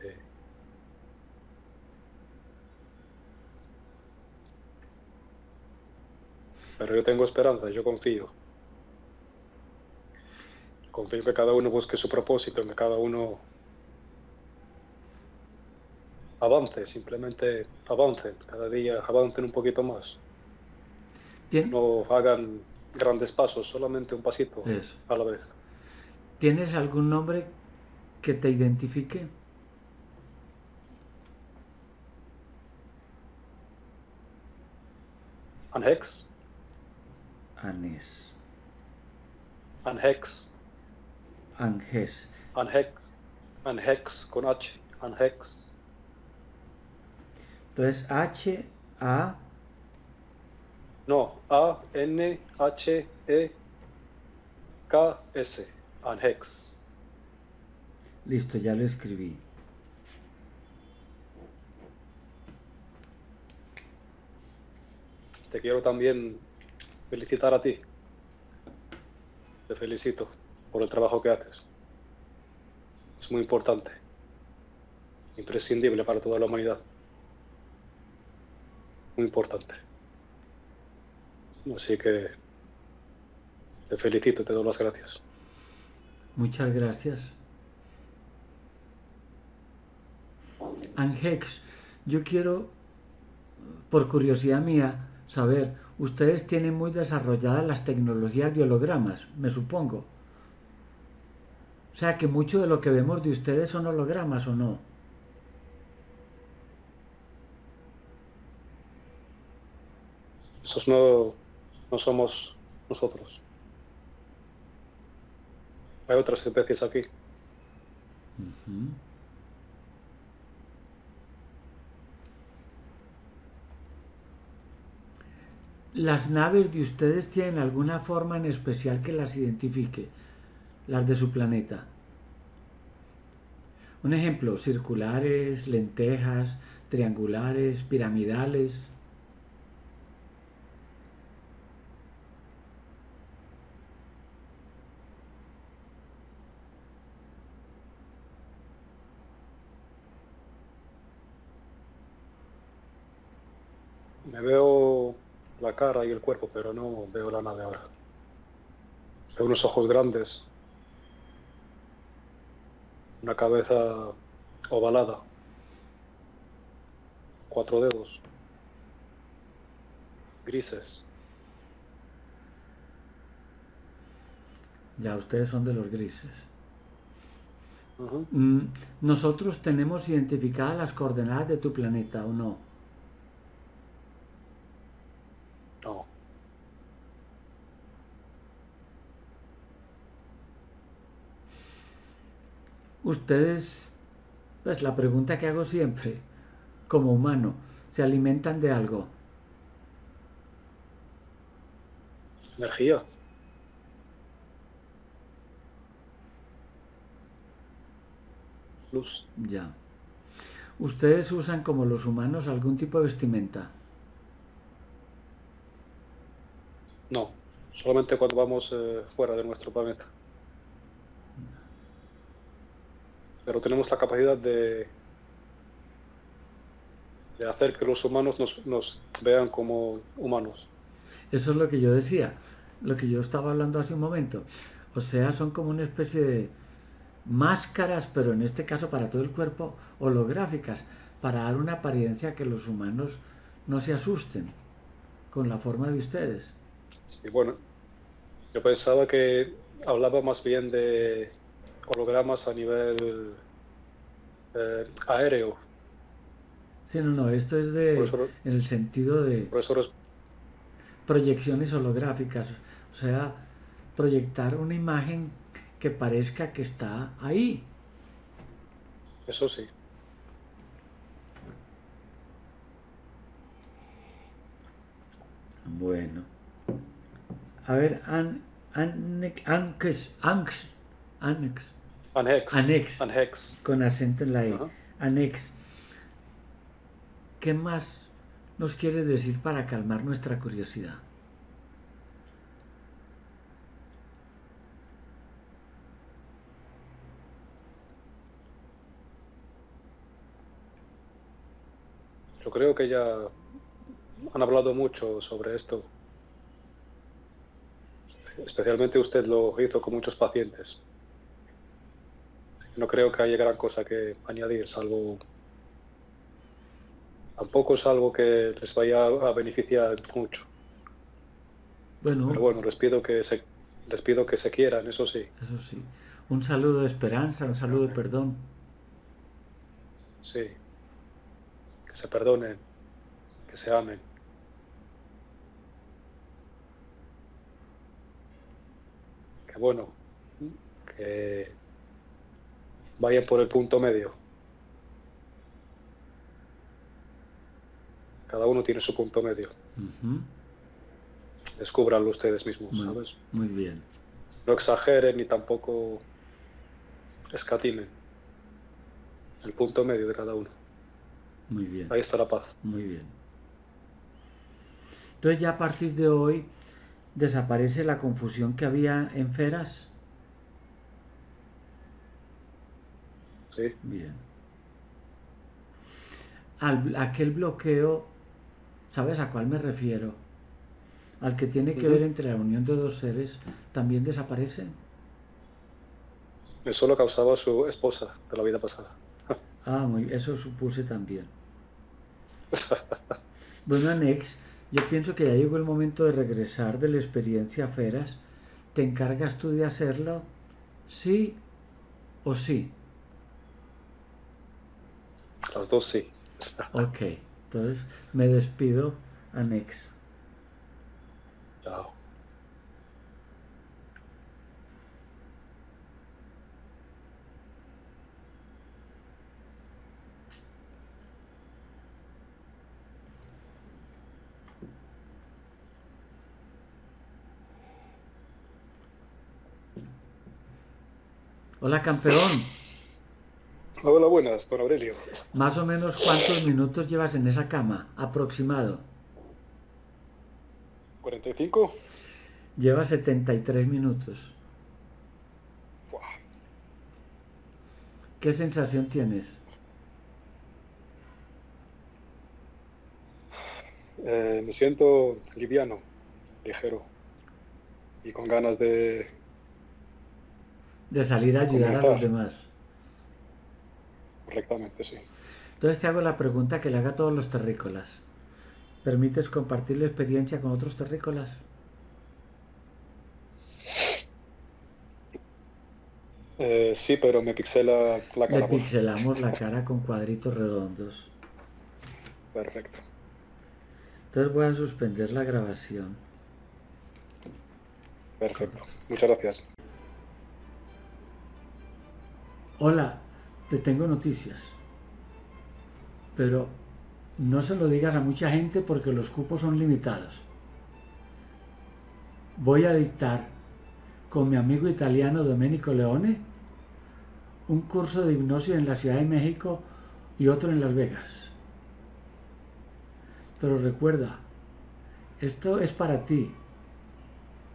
Sí. Pero yo tengo esperanza, yo confío. Confío en que cada uno busque su propósito, en que cada uno avance, simplemente avancen, cada día avancen un poquito más. ¿Tienes? No hagan grandes pasos, solamente un pasito Eso. A la vez. ¿Tienes algún nombre que te identifique? Anheks. Anheks. Anheks. Anheks. Anheks. Anheks con H. Anheks. Entonces H A. No, A N H E K S. Anheks. Listo, ya lo escribí. Te quiero también felicitar a ti. Te felicito por el trabajo que haces. Es muy importante, imprescindible para toda la humanidad. Muy importante. Así que te felicito, te doy las gracias. Muchas gracias. Anheks, yo quiero por curiosidad mía, saber, ustedes tienen muy desarrolladas las tecnologías de hologramas, me supongo. O sea, que mucho de lo que vemos de ustedes son hologramas, ¿o no? Esos no somos nosotros. Hay otras especies aquí. Uh-huh. ¿Las naves de ustedes tienen alguna forma en especial que las identifique? Las de su planeta. Un ejemplo, circulares, lentejas, triangulares, piramidales. Me veo la cara y el cuerpo, pero no veo la nave ahora. Veo unos ojos grandes. Una cabeza ovalada, 4 dedos, grises. Ya, ustedes son de los grises. Uh-huh. ¿Nosotros tenemos identificadas las coordenadas de tu planeta o no? No. Ustedes, pues la pregunta que hago siempre, como humano, ¿se alimentan de algo? Energía. Luz. Ya. ¿Ustedes usan, como los humanos, algún tipo de vestimenta? No, solamente cuando vamos fuera de nuestro planeta. Pero tenemos la capacidad de hacer que los humanos nos vean como humanos. Eso es lo que yo decía, lo que yo estaba hablando hace un momento. O sea, son como una especie de máscaras, pero en este caso para todo el cuerpo, holográficas, para dar una apariencia que los humanos no se asusten con la forma de ustedes. Sí, bueno, yo pensaba que hablaba más bien de hologramas a nivel aéreo. Sí, no, esto es en el sentido de proyecciones holográficas, o sea, proyectar una imagen que parezca que está ahí. Eso sí. Bueno. A ver, Anheks, con acento en la E. Uh-huh. Anheks, ¿qué más nos quiere decir para calmar nuestra curiosidad? Yo creo que ya han hablado mucho sobre esto. Especialmente usted lo hizo con muchos pacientes. No creo que haya gran cosa que añadir, salvo... Tampoco es algo que les vaya a beneficiar mucho. Bueno, pero bueno, les pido que se quieran, eso sí. Eso sí. Un saludo de esperanza, un saludo de perdón. Sí. Que se perdonen, que se amen. Que bueno, que... vayan por el punto medio. Cada uno tiene su punto medio. Uh-huh. Descúbranlo ustedes mismos, muy, ¿sabes? Muy bien. No exageren ni tampoco escatimen. El punto medio de cada uno. Muy bien. Ahí está la paz. Muy bien. Entonces ya a partir de hoy desaparece la confusión que había en Feras. Sí. Bien. Aquel bloqueo, ¿sabes a cuál me refiero? Al que tiene que ver entre la unión de 2 seres, ¿también desaparece? Eso lo causaba su esposa de la vida pasada. Ah, eso supuse también. Bueno, Anheks, yo pienso que ya llegó el momento de regresar de la experiencia Feras. ¿Te encargas tú de hacerlo? ¿Sí o sí? Los dos sí. Ok, entonces me despido, Anheks. Chao. Hola, campeón. Hola, buenas, don Aurelio. Más o menos, ¿cuántos minutos llevas en esa cama? Aproximado. 45. Llevas 73 minutos. Buah. ¿Qué sensación tienes? Me siento liviano, ligero y con ganas de salir a ayudar a los demás. Correctamente, sí. Entonces te hago la pregunta que le haga a todos los terrícolas. ¿Permites compartir la experiencia con otros terrícolas? Sí, pero me pixela la cara. Le pixelamos la cara con cuadritos redondos. Perfecto. Entonces voy a suspender la grabación. Perfecto. Muchas gracias. Hola, te tengo noticias, pero no se lo digas a mucha gente porque los cupos son limitados. Voy a dictar con mi amigo italiano Domenico Leone un curso de hipnosis en la Ciudad de México y otro en Las Vegas. Pero recuerda, esto es para ti.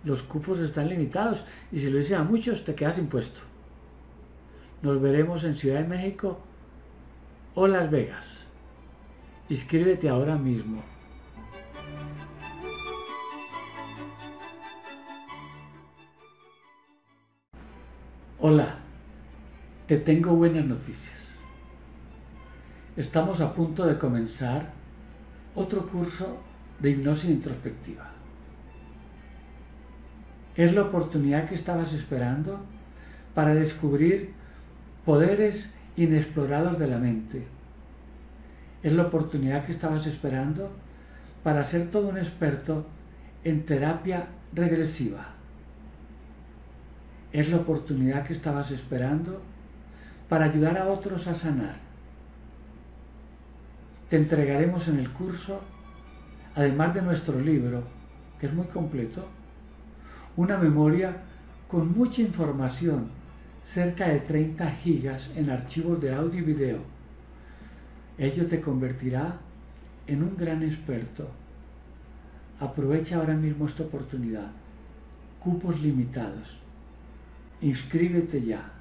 Los cupos están limitados y si lo dices a muchos te quedas sin puesto. Nos veremos en Ciudad de México o Las Vegas. Inscríbete ahora mismo. Hola, te tengo buenas noticias. Estamos a punto de comenzar otro curso de hipnosis introspectiva. Es la oportunidad que estabas esperando para descubrir poderes inexplorados de la mente. Es la oportunidad que estabas esperando para ser todo un experto en terapia regresiva. Es la oportunidad que estabas esperando para ayudar a otros a sanar. Te entregaremos en el curso, además de nuestro libro, que es muy completo, una memoria con mucha información, cerca de 30 gigas en archivos de audio y video. Ello te convertirá en un gran experto. Aprovecha ahora mismo esta oportunidad. Cupos limitados. Inscríbete ya.